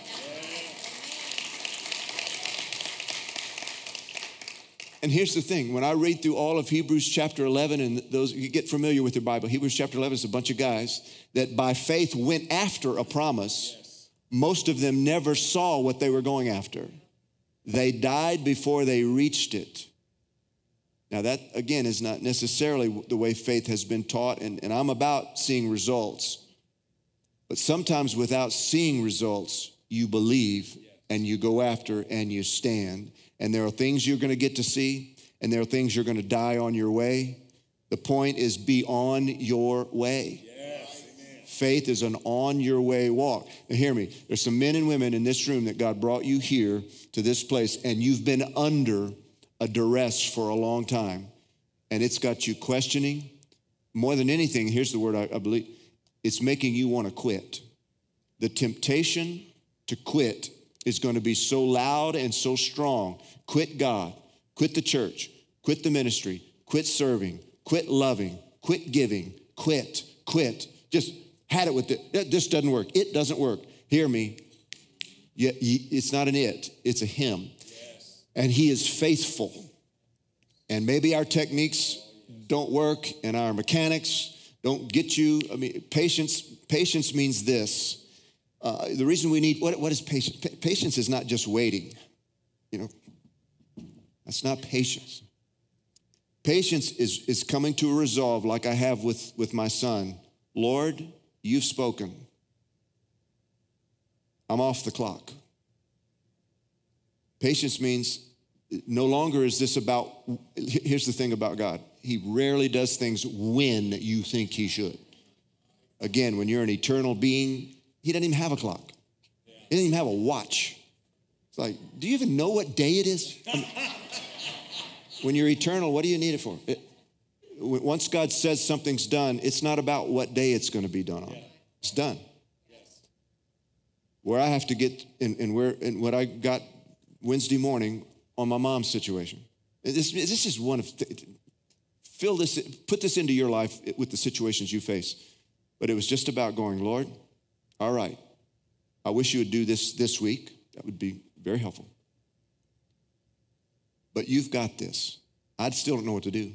And here's the thing. When I read through all of Hebrews chapter eleven, and those you get familiar with your Bible, Hebrews chapter eleven is a bunch of guys that by faith went after a promise. Yes. Most of them never saw what they were going after. They died before they reached it. Now that, again, is not necessarily the way faith has been taught, and, and I'm about seeing results. But sometimes without seeing results, you believe and you go after and you stand. And there are things you're going to get to see, and there are things you're going to die on your way. The point is, be on your way. Yes, faith is an on-your-way walk. Now, hear me. There's some men and women in this room that God brought you here to this place, and you've been under a duress for a long time, and it's got you questioning. More than anything, here's the word I, I believe, it's making you want to quit. The temptation to quit is going to be so loud and so strong. Quit God, quit the church, quit the ministry, quit serving, quit loving, quit giving, quit, quit. Just had it with it. This doesn't work. It doesn't work. Hear me. It's not an it. It's a him. Yes. And he is faithful. And maybe our techniques don't work and our mechanics don't get you. I mean, patience, patience means this. Uh, the reason we need, what, what is patience? Pa- patience is not just waiting. You know, that's not patience. Patience is, is coming to a resolve like I have with, with my son. Lord, you've spoken. I'm off the clock. Patience means no longer is this about, here's the thing about God. He rarely does things when you think he should. Again, when you're an eternal being, He didn't even have a clock. He didn't even have a watch. It's like, do you even know what day it is? I mean, when you're eternal, what do you need it for? It, once God says something's done, it's not about what day it's going to be done on. Yeah. It's done. Yes. Where I have to get, and, and, where, and what I got Wednesday morning on my mom's situation. This, this is one of, fill this, put this into your life with the situations you face. But it was just about going, Lord, all right, I wish you would do this this week. That would be very helpful. But you've got this. I still don't know what to do.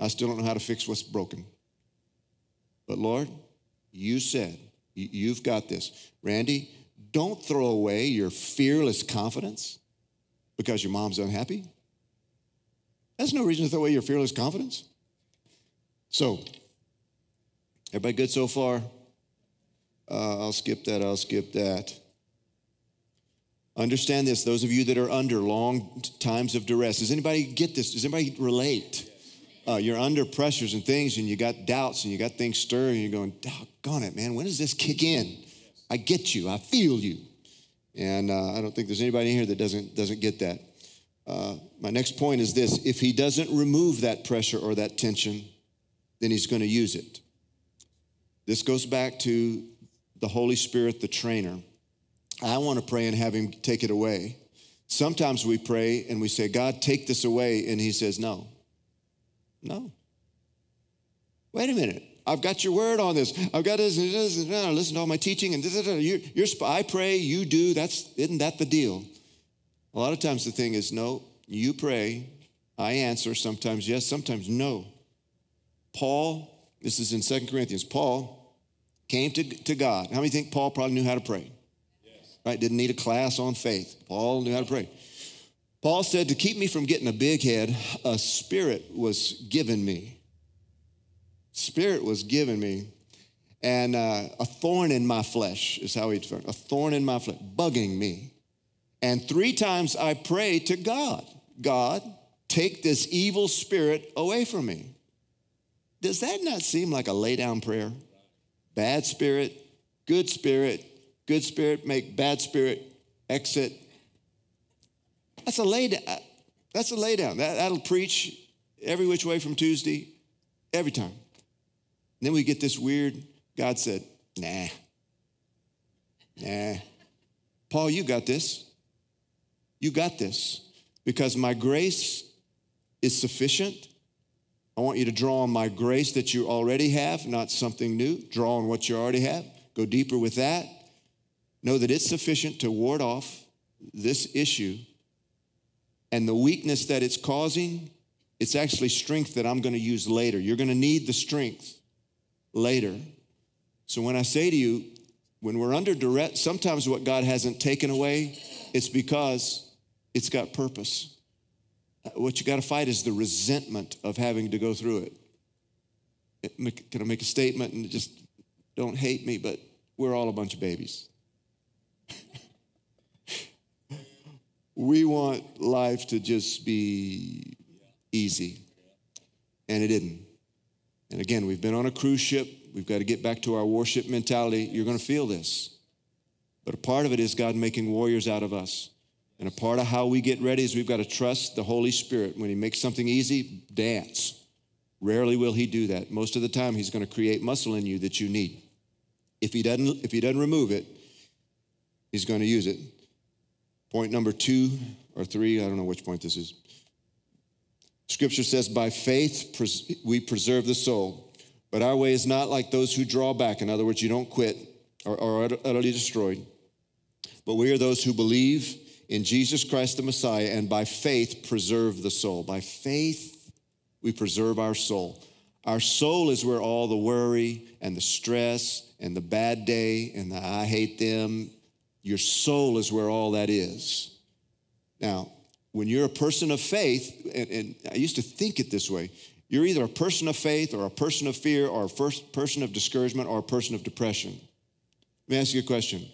I still don't know how to fix what's broken. But Lord, you said, you've got this. Randy, don't throw away your fearless confidence because your mom's unhappy. That's no reason to throw away your fearless confidence. So, everybody good so far? Uh, I'll skip that, I'll skip that. Understand this, those of you that are under long times of duress. Does anybody get this? Does anybody relate? Uh, you're under pressures and things, and you got doubts, and you got things stirring, and you're going, doggone it, man, when does this kick in? I get you. I feel you. And uh, I don't think there's anybody in here that doesn't, doesn't get that. Uh, my next point is this. If he doesn't remove that pressure or that tension, then he's going to use it. This goes back to the Holy Spirit, the trainer. I want to pray and have him take it away. Sometimes we pray and we say, God, take this away, and he says, no. No. Wait a minute. I've got your word on this. I've got this and this. And I listen to all my teaching. And this, you're, you're, I pray, you do. That's, isn't that the deal? A lot of times the thing is, no, you pray. I answer. Sometimes yes, sometimes no. Paul, this is in Second Corinthians. Paul came to, to God. How many think Paul probably knew how to pray? Yes. Right? Didn't need a class on faith. Paul knew how to pray. Paul said, to keep me from getting a big head, a spirit was given me. Spirit was given me. And uh, a thorn in my flesh is how he defined it. A thorn in my flesh, bugging me. And three times I prayed to God, God, take this evil spirit away from me. Does that not seem like a lay down prayer? Bad spirit, good spirit, good spirit, make bad spirit exit. That's a lay down. That's a lay down. That, that'll preach every which way from Tuesday, every time. And then we get this weird, God said, nah, nah. Paul, you got this. You got this. Because my grace is sufficient. I want you to draw on my grace that you already have, not something new. Draw on what you already have. Go deeper with that. Know that it's sufficient to ward off this issue. And the weakness that it's causing, it's actually strength that I'm going to use later. You're going to need the strength later. So when I say to you, when we're under duress, sometimes what God hasn't taken away, it's because it's got purpose. What you got to fight is the resentment of having to go through it. Can I make a statement and just don't hate me, but we're all a bunch of babies. We want life to just be easy, and it didn't. And again, we've been on a cruise ship. We've got to get back to our warship mentality. You're going to feel this. But a part of it is God making warriors out of us. And a part of how we get ready is we've got to trust the Holy Spirit. When he makes something easy, dance. Rarely will he do that. Most of the time, he's going to create muscle in you that you need. If he doesn't, if he doesn't remove it, he's going to use it. Point number two or three, I don't know which point this is. Scripture says, by faith pres- we preserve the soul, but our way is not like those who draw back. In other words, you don't quit or are utterly destroyed. But we are those who believe in Jesus Christ the Messiah and by faith preserve the soul. By faith we preserve our soul. Our soul is where all the worry and the stress and the bad day and the I hate them. Your soul is where all that is. Now, when you're a person of faith, and, and I used to think it this way, you're either a person of faith or a person of fear or a first person of discouragement or a person of depression. Let me ask you a question.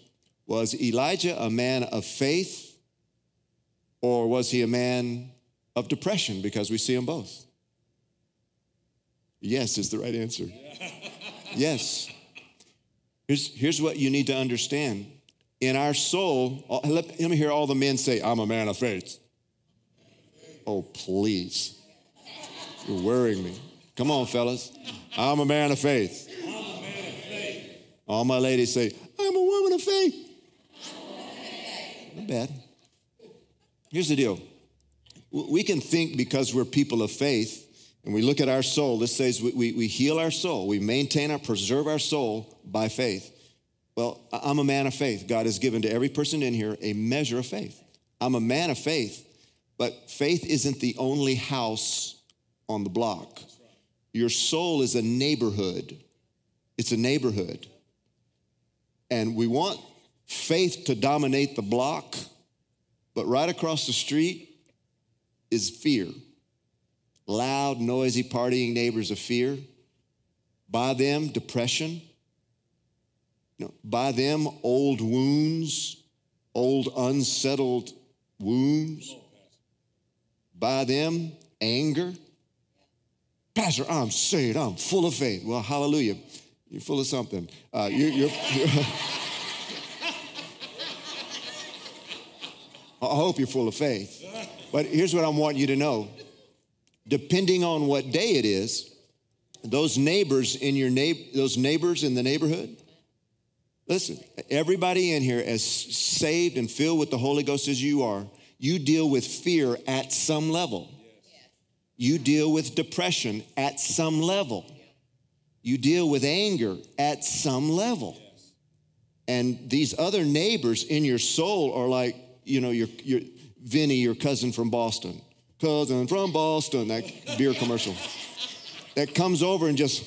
Was Elijah a man of faith or was he a man of depression? Because we see them both. Yes is the right answer. Yes. Here's, here's what you need to understand. In our soul, let, let me hear all the men say, I'm a man of faith. Oh, please. You're worrying me. Come on, fellas. I'm a man of faith. I'm a man of faith. All my ladies say, I'm a woman of faith. Not bad. Here's the deal. We can think because we're people of faith, and we look at our soul. This says we, we, we heal our soul. We maintain our, preserve our soul by faith. Well, I'm a man of faith. God has given to every person in here a measure of faith. I'm a man of faith, but faith isn't the only house on the block. Your soul is a neighborhood. It's a neighborhood. And we want faith to dominate the block, but right across the street is fear. Loud, noisy, partying neighbors of fear. By them, depression. No, by them, old wounds, old unsettled wounds. By them, anger. Pastor, I'm saved. I'm full of faith. Well, hallelujah. You're full of something. Uh, you're, you're, you're I hope you're full of faith. But here's what I want you to know. Depending on what day it is, those neighbors in your neighbor, those neighbors in the neighborhood. Listen, everybody in here, as saved and filled with the Holy Ghost as you are, you deal with fear at some level. You deal with depression at some level. You deal with anger at some level. And these other neighbors in your soul are like, you know, your your Vinny, your cousin from Boston. Cousin from Boston, that beer commercial, that comes over and just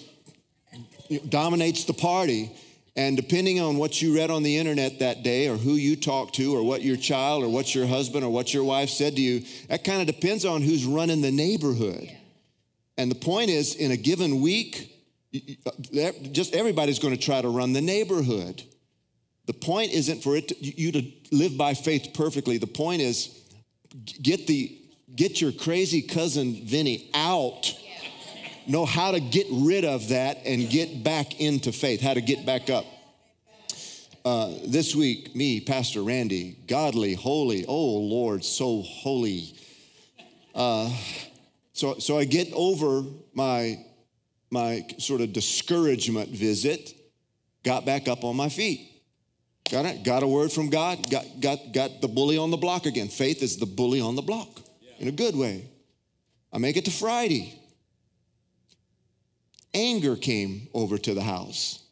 dominates the party. And depending on what you read on the internet that day, or who you talked to, or what your child or what your husband or what your wife said to you, that kind of depends on who's running the neighborhood. And the point is, in a given week, just everybody's going to try to run the neighborhood. The point isn't for it to, you to live by faith perfectly. The point is, get the Get your crazy cousin Vinny out. Know how to get rid of that and get back into faith, how to get back up. Uh, this week, me, Pastor Randy, godly, holy, oh, Lord, so holy. Uh, so, so I get over my, my sort of discouragement visit, got back up on my feet. Got it? Got a word from God, got, got, got the bully on the block again. Faith is the bully on the block. In a good way. I make it to Friday. Anger came over to the house.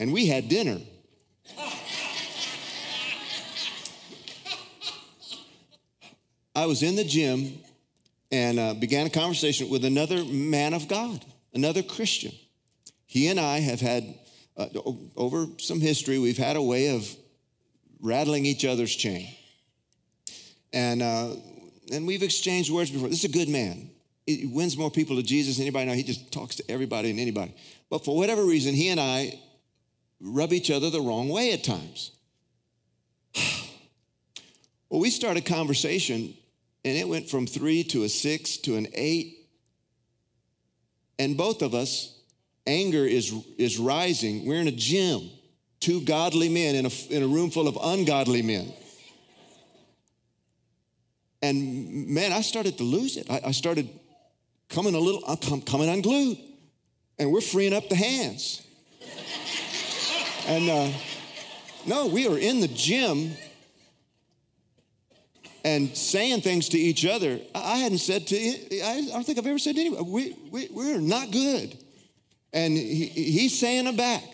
And we had dinner. I was in the gym and uh, began a conversation with another man of God, another Christian. He and I have had, uh, over some history, we've had a way of rattling each other's chain. And... Uh, And we've exchanged words before. This is a good man. He wins more people to Jesus than anybody. Now he just talks to everybody and anybody. But for whatever reason, he and I rub each other the wrong way at times. Well, we started a conversation, and it went from three to a six to an eight. And both of us, anger is, is rising. We're in a gym, two godly men in a, in a room full of ungodly men. And, man, I started to lose it. I, I started coming a little, I'm coming unglued. And we're freeing up the hands. And, uh, no, we are in the gym and saying things to each other. I, I hadn't said to, I don't think I've ever said to anybody, we, we, we're not good. And he, he's saying it back.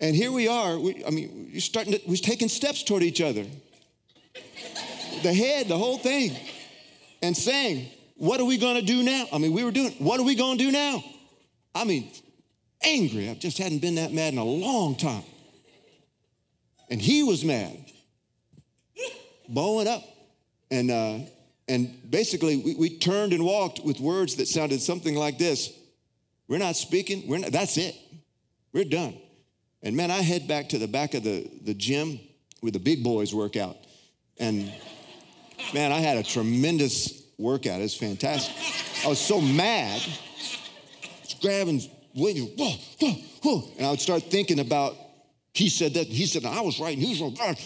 And here we are. We, I mean, you're starting to, we're taking steps toward each other. The head, the whole thing, and saying, what are we going to do now? I mean, we were doing, what are we going to do now? I mean, angry. I just hadn't been that mad in a long time. And he was mad, bowing up. And, uh, and basically, we, we turned and walked with words that sounded something like this. We're not speaking. We're not, that's it. We're done. And, man, I head back to the back of the, the gym where the big boys work out. And... Man, I had a tremendous workout. It was fantastic. I was so mad. I was grabbing, whoa, whoa, whoa. And I would start thinking about He said that, he said, I was right, and he was wrong.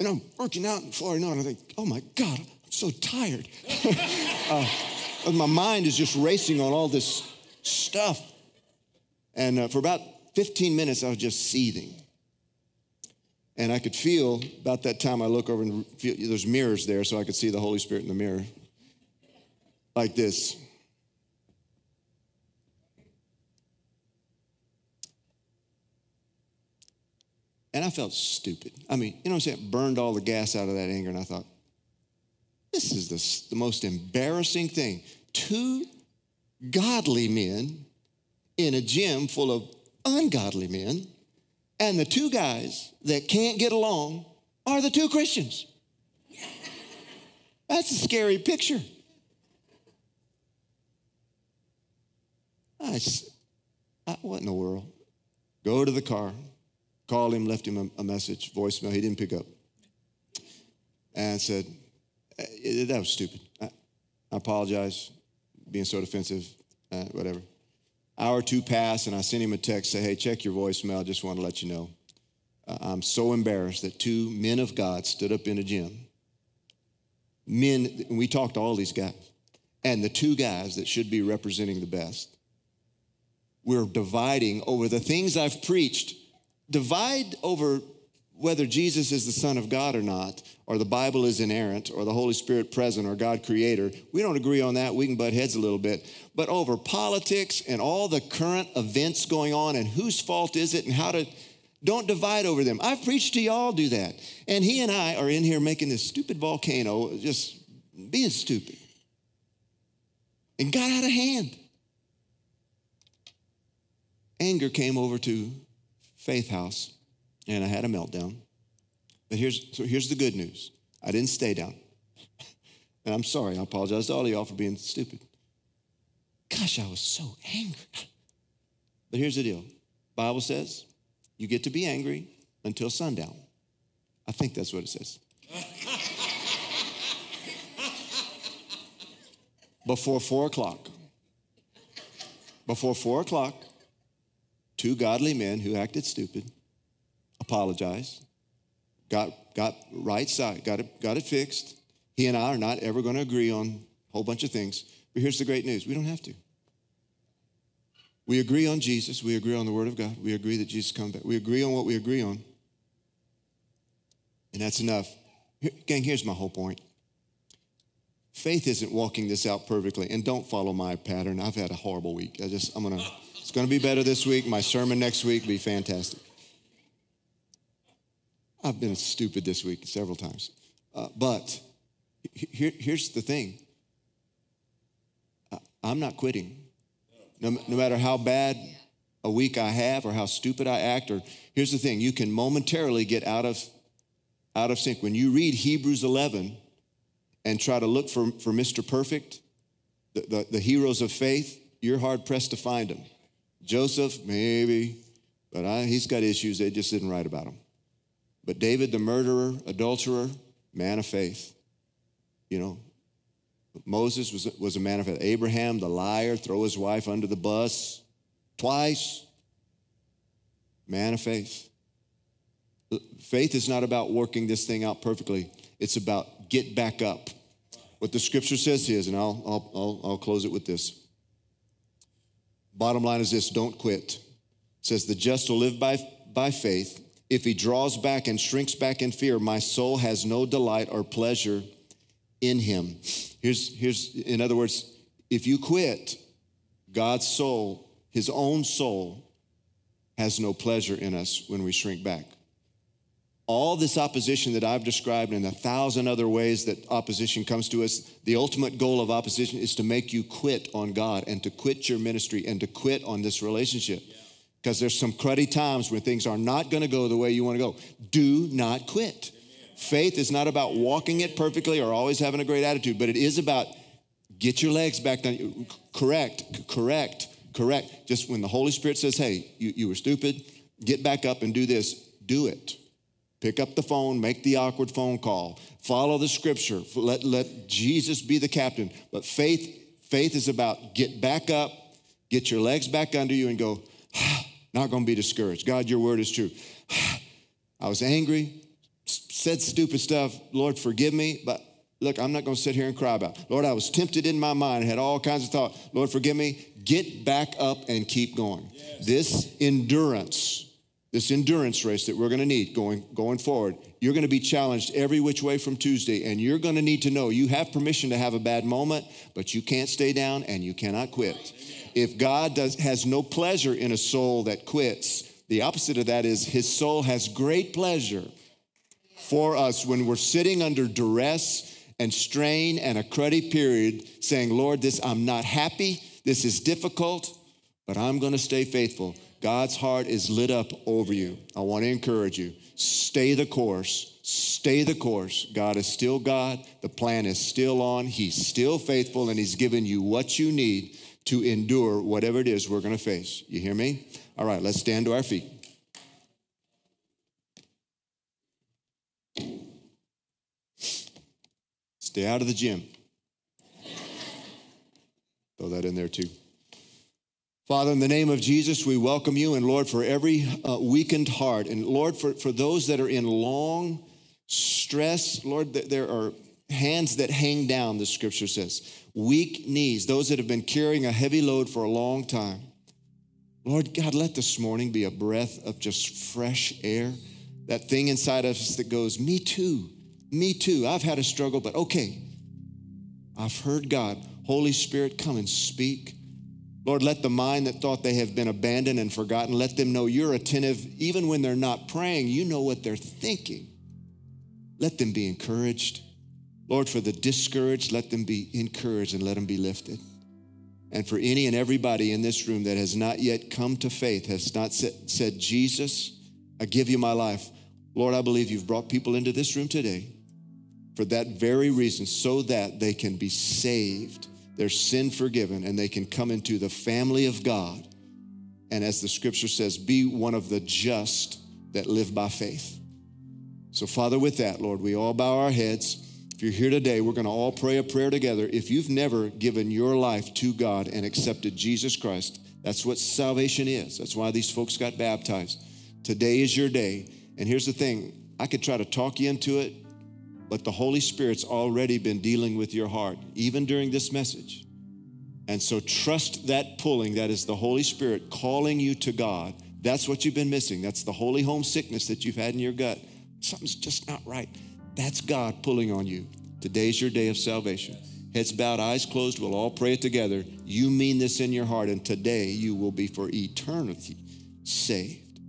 And I'm working out in Florida now, and I think, oh my God, I'm so tired. uh, and my mind is just racing on all this stuff. And uh, for about fifteen minutes, I was just seething. And I could feel, about that time I look over, and feel, there's mirrors there, so I could see the Holy Spirit in the mirror, like this. And I felt stupid. I mean, you know what I'm saying? Burned all the gas out of that anger, and I thought, this is the, the most embarrassing thing. Two godly men in a gym full of ungodly men, and the two guys that can't get along are the two Christians. That's a scary picture. I, I, what in the world? Go to the car. Called him, left him a message, voicemail. He didn't pick up. And said, that was stupid. I apologize, being so defensive, uh, whatever. Hour or two passed, and I sent him a text, say, hey, check your voicemail. I just want to let you know. Uh, I'm so embarrassed that two men of God stood up in a gym. Men, and we talked to all these guys. And the two guys that should be representing the best, we're dividing over the things I've preached. Divide over whether Jesus is the Son of God or not, or the Bible is inerrant, or the Holy Spirit present, or God creator. We don't agree on that. We can butt heads a little bit. But over politics and all the current events going on and whose fault is it and how to, don't divide over them. I've preached to y'all do that. And he and I are in here making this stupid volcano, just being stupid. And got out of hand. Anger came over to Faith House, and I had a meltdown. But here's, so here's the good news. I didn't stay down. And I'm sorry. I apologize to all of y'all for being stupid. Gosh, I was so angry. But here's the deal. Bible says you get to be angry until sundown. I think that's what it says. Before four o'clock. Before four o'clock. Two godly men who acted stupid, apologized, got, got right side, got it, got it fixed. He and I are not ever going to agree on a whole bunch of things. But here's the great news. We don't have to. We agree on Jesus. We agree on the Word of God. We agree that Jesus comes back. We agree on what we agree on. And that's enough. Here, gang, here's my whole point. Faith isn't walking this out perfectly. And don't follow my pattern. I've had a horrible week. I just, I'm going to... It's going to be better this week. My sermon next week will be fantastic. I've been stupid this week several times. Uh, but here, here's the thing. I, I'm not quitting. No, no matter how bad a week I have or how stupid I act. Or here's the thing. You can momentarily get out of, out of sync. When you read Hebrews eleven and try to look for, for Mister Perfect, the, the, the heroes of faith, you're hard-pressed to find them. Joseph, maybe, but I, he's got issues. They just didn't write about him. But David, the murderer, adulterer, man of faith. You know, Moses was, was a man of faith. Abraham, the liar, throw his wife under the bus twice. Man of faith. Faith is not about working this thing out perfectly. It's about get back up. What the Scripture says is, and I'll, I'll, I'll, I'll close it with this. Bottom line is this, don't quit. It says, the just will live by, by faith. If he draws back and shrinks back in fear, my soul has no delight or pleasure in him. Here's, here's, in other words, if you quit, God's soul, his own soul, has no pleasure in us when we shrink back. All this opposition that I've described and a thousand other ways that opposition comes to us, the ultimate goal of opposition is to make you quit on God and to quit your ministry and to quit on this relationship. Because there's some cruddy times when things are not going to go the way you want to go. Do not quit. Faith is not about walking it perfectly or always having a great attitude, but it is about get your legs back down. Correct, correct, correct. Just when the Holy Spirit says, hey, you, you were stupid, get back up and do this, do it. Pick up the phone, make the awkward phone call, follow the Scripture, let, let Jesus be the captain. But faith, faith is about get back up, get your legs back under you and go, ah, not going to be discouraged. God, your word is true. Ah, I was angry, said stupid stuff. Lord, forgive me, but look, I'm not going to sit here and cry about it. Lord, I was tempted in my mind. I had all kinds of thoughts. Lord, forgive me. Get back up and keep going. Yes. This endurance, this endurance race that we're going to need going, going forward, you're going to be challenged every which way from Tuesday, and you're going to need to know you have permission to have a bad moment, but you can't stay down and you cannot quit. If God does, has no pleasure in a soul that quits, the opposite of that is his soul has great pleasure for us when we're sitting under duress and strain and a cruddy period saying, Lord, this, I'm not happy. This is difficult, but I'm going to stay faithful. God's heart is lit up over you. I want to encourage you. Stay the course. Stay the course. God is still God. The plan is still on. He's still faithful, and he's given you what you need to endure whatever it is we're going to face. You hear me? All right, let's stand to our feet. Stay out of the gym. Throw that in there too. Father, in the name of Jesus, we welcome you, and Lord, for every uh, weakened heart, and Lord, for, for those that are in long stress, Lord, th- there are hands that hang down, the scripture says, weak knees, those that have been carrying a heavy load for a long time. Lord God, let this morning be a breath of just fresh air, that thing inside of us that goes, me too. Me too. I've had a struggle, but okay. I've heard God. Holy Spirit, come and speak. Lord, let the mind that thought they have been abandoned and forgotten, let them know you're attentive. Even when they're not praying, you know what they're thinking. Let them be encouraged. Lord, for the discouraged, let them be encouraged and let them be lifted. And for any and everybody in this room that has not yet come to faith, has not said, Jesus, I give you my life. Lord, I believe you've brought people into this room today for that very reason, so that they can be saved, their sin forgiven, and they can come into the family of God. And as the scripture says, be one of the just that live by faith. So Father, with that, Lord, we all bow our heads. If you're here today, we're gonna all pray a prayer together. If you've never given your life to God and accepted Jesus Christ, that's what salvation is. That's why these folks got baptized. Today is your day. And here's the thing, I could try to talk you into it, but the Holy Spirit's already been dealing with your heart, even during this message. And so trust that pulling, that is the Holy Spirit calling you to God. That's what you've been missing. That's the holy homesickness that you've had in your gut. Something's just not right. That's God pulling on you. Today's your day of salvation. Heads bowed, eyes closed, we'll all pray it together. You mean this in your heart, and today you will be for eternity saved.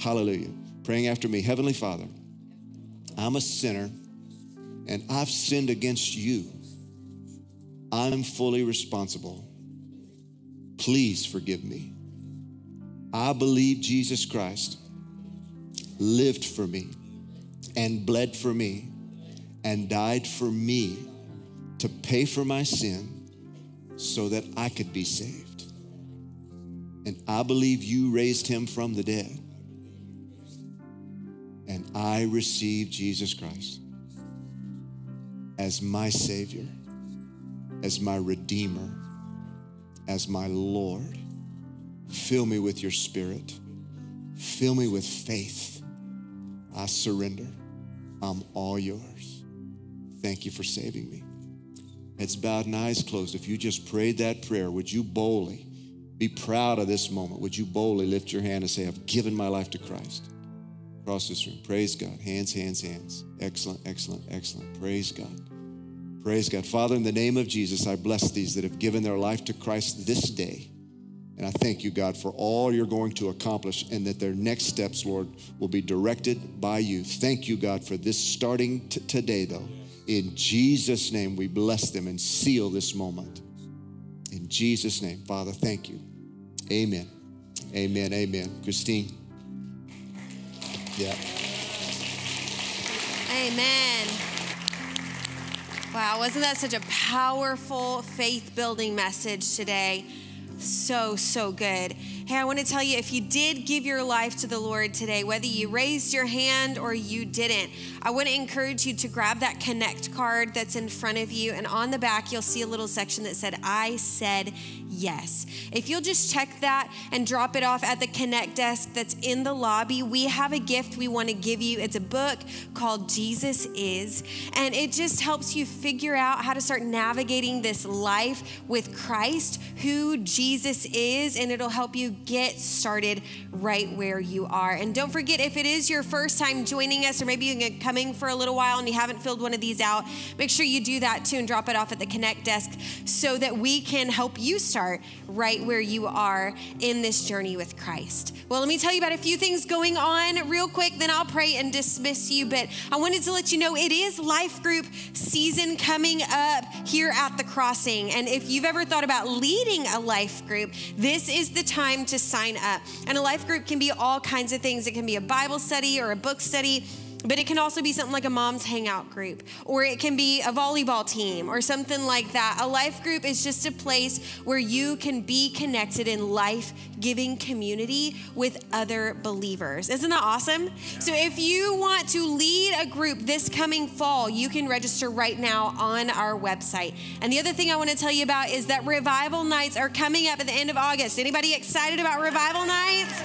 Hallelujah. Praying after me. Heavenly Father, I'm a sinner, and I've sinned against you. I'm fully responsible. Please forgive me. I believe Jesus Christ lived for me and bled for me and died for me to pay for my sin so that I could be saved. And I believe you raised him from the dead. And I receive Jesus Christ as my Savior, as my Redeemer, as my Lord. Fill me with your Spirit. Fill me with faith. I surrender. I'm all yours. Thank you for saving me. Heads bowed and eyes closed. If you just prayed that prayer, would you boldly be proud of this moment? Would you boldly lift your hand and say, I've given my life to Christ? Across this room. Praise God. Hands, hands, hands. Excellent, excellent, excellent. Praise God. Praise God. Father, in the name of Jesus, I bless these that have given their life to Christ this day. And I thank you, God, for all you're going to accomplish and that their next steps, Lord, will be directed by you. Thank you, God, for this starting t- today, though. In Jesus' name, we bless them and seal this moment. In Jesus' name, Father, thank you. Amen. Amen. Amen. Christine. Yeah. Amen. Wow, wasn't that such a powerful faith-building message today? So, so good. Hey, I want to tell you, if you did give your life to the Lord today, whether you raised your hand or you didn't, I want to encourage you to grab that Connect card that's in front of you, and on the back, you'll see a little section that said, I said yes. If you'll just check that and drop it off at the Connect Desk that's in the lobby, we have a gift we want to give you. It's a book called Jesus Is, and it just helps you figure out how to start navigating this life with Christ, who Jesus is, and it'll help you get started right where you are. And don't forget, if it is your first time joining us, or maybe you've been coming for a little while and you haven't filled one of these out, make sure you do that too and drop it off at the Connect Desk so that we can help you start right where you are in this journey with Christ. Well, let me tell you about a few things going on real quick, then I'll pray and dismiss you. But I wanted to let you know it is life group season coming up here at The Crossing. And if you've ever thought about leading a life group, this is the time to sign up. And a life group can be all kinds of things. It can be a Bible study or a book study, but it can also be something like a mom's hangout group, or it can be a volleyball team or something like that. A life group is just a place where you can be connected in life-giving community with other believers. Isn't that awesome? So if you want to lead a group this coming fall, you can register right now on our website. And the other thing I want to tell you about is that Revival Nights are coming up at the end of August. Anybody excited about Revival Nights?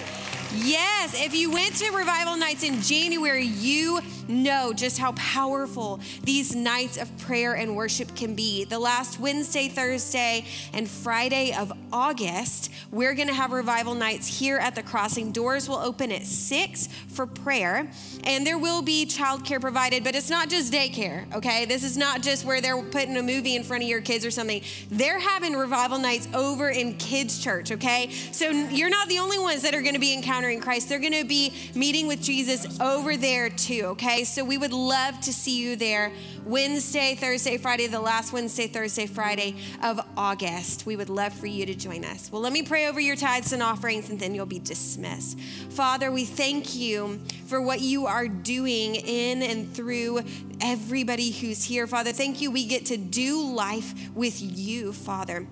Yes, if you went to Revival Nights in January, you know just how powerful these nights of prayer and worship can be. The last Wednesday, Thursday, and Friday of August, we're gonna have Revival Nights here at The Crossing. Doors will open at six for prayer, and there will be childcare provided, but it's not just daycare, okay? This is not just where they're putting a movie in front of your kids or something. They're having Revival Nights over in kids' church, okay? So you're not the only ones that are gonna be encountering Christ. They're going to be meeting with Jesus over there too, okay? So we would love to see you there Wednesday, Thursday, Friday, the last Wednesday, Thursday, Friday of August. We would love for you to join us. Well, let me pray over your tithes and offerings, and then you'll be dismissed. Father, we thank you for what you are doing in and through everybody who's here. Father, thank you. We get to do life with you, Father.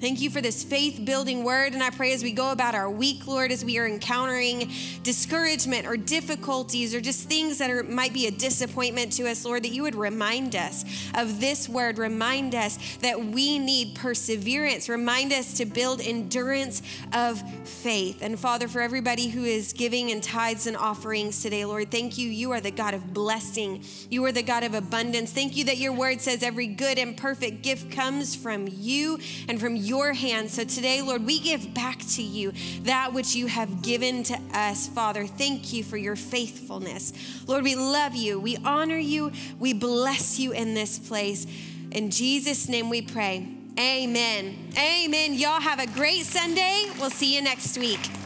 Thank you for this faith-building word, and I pray as we go about our week, Lord, as we are encountering discouragement or difficulties or just things that are, might be a disappointment to us, Lord, that you would remind us of this word. Remind us that we need perseverance. Remind us to build endurance of faith. And Father, for everybody who is giving in tithes and offerings today, Lord, thank you. You are the God of blessing. You are the God of abundance. Thank you that your word says every good and perfect gift comes from you and from you. Your hands. So today, Lord, we give back to you that which you have given to us. Father, thank you for your faithfulness. Lord, we love you. We honor you. We bless you in this place. In Jesus' name we pray. Amen. Amen. Y'all have a great Sunday. We'll see you next week.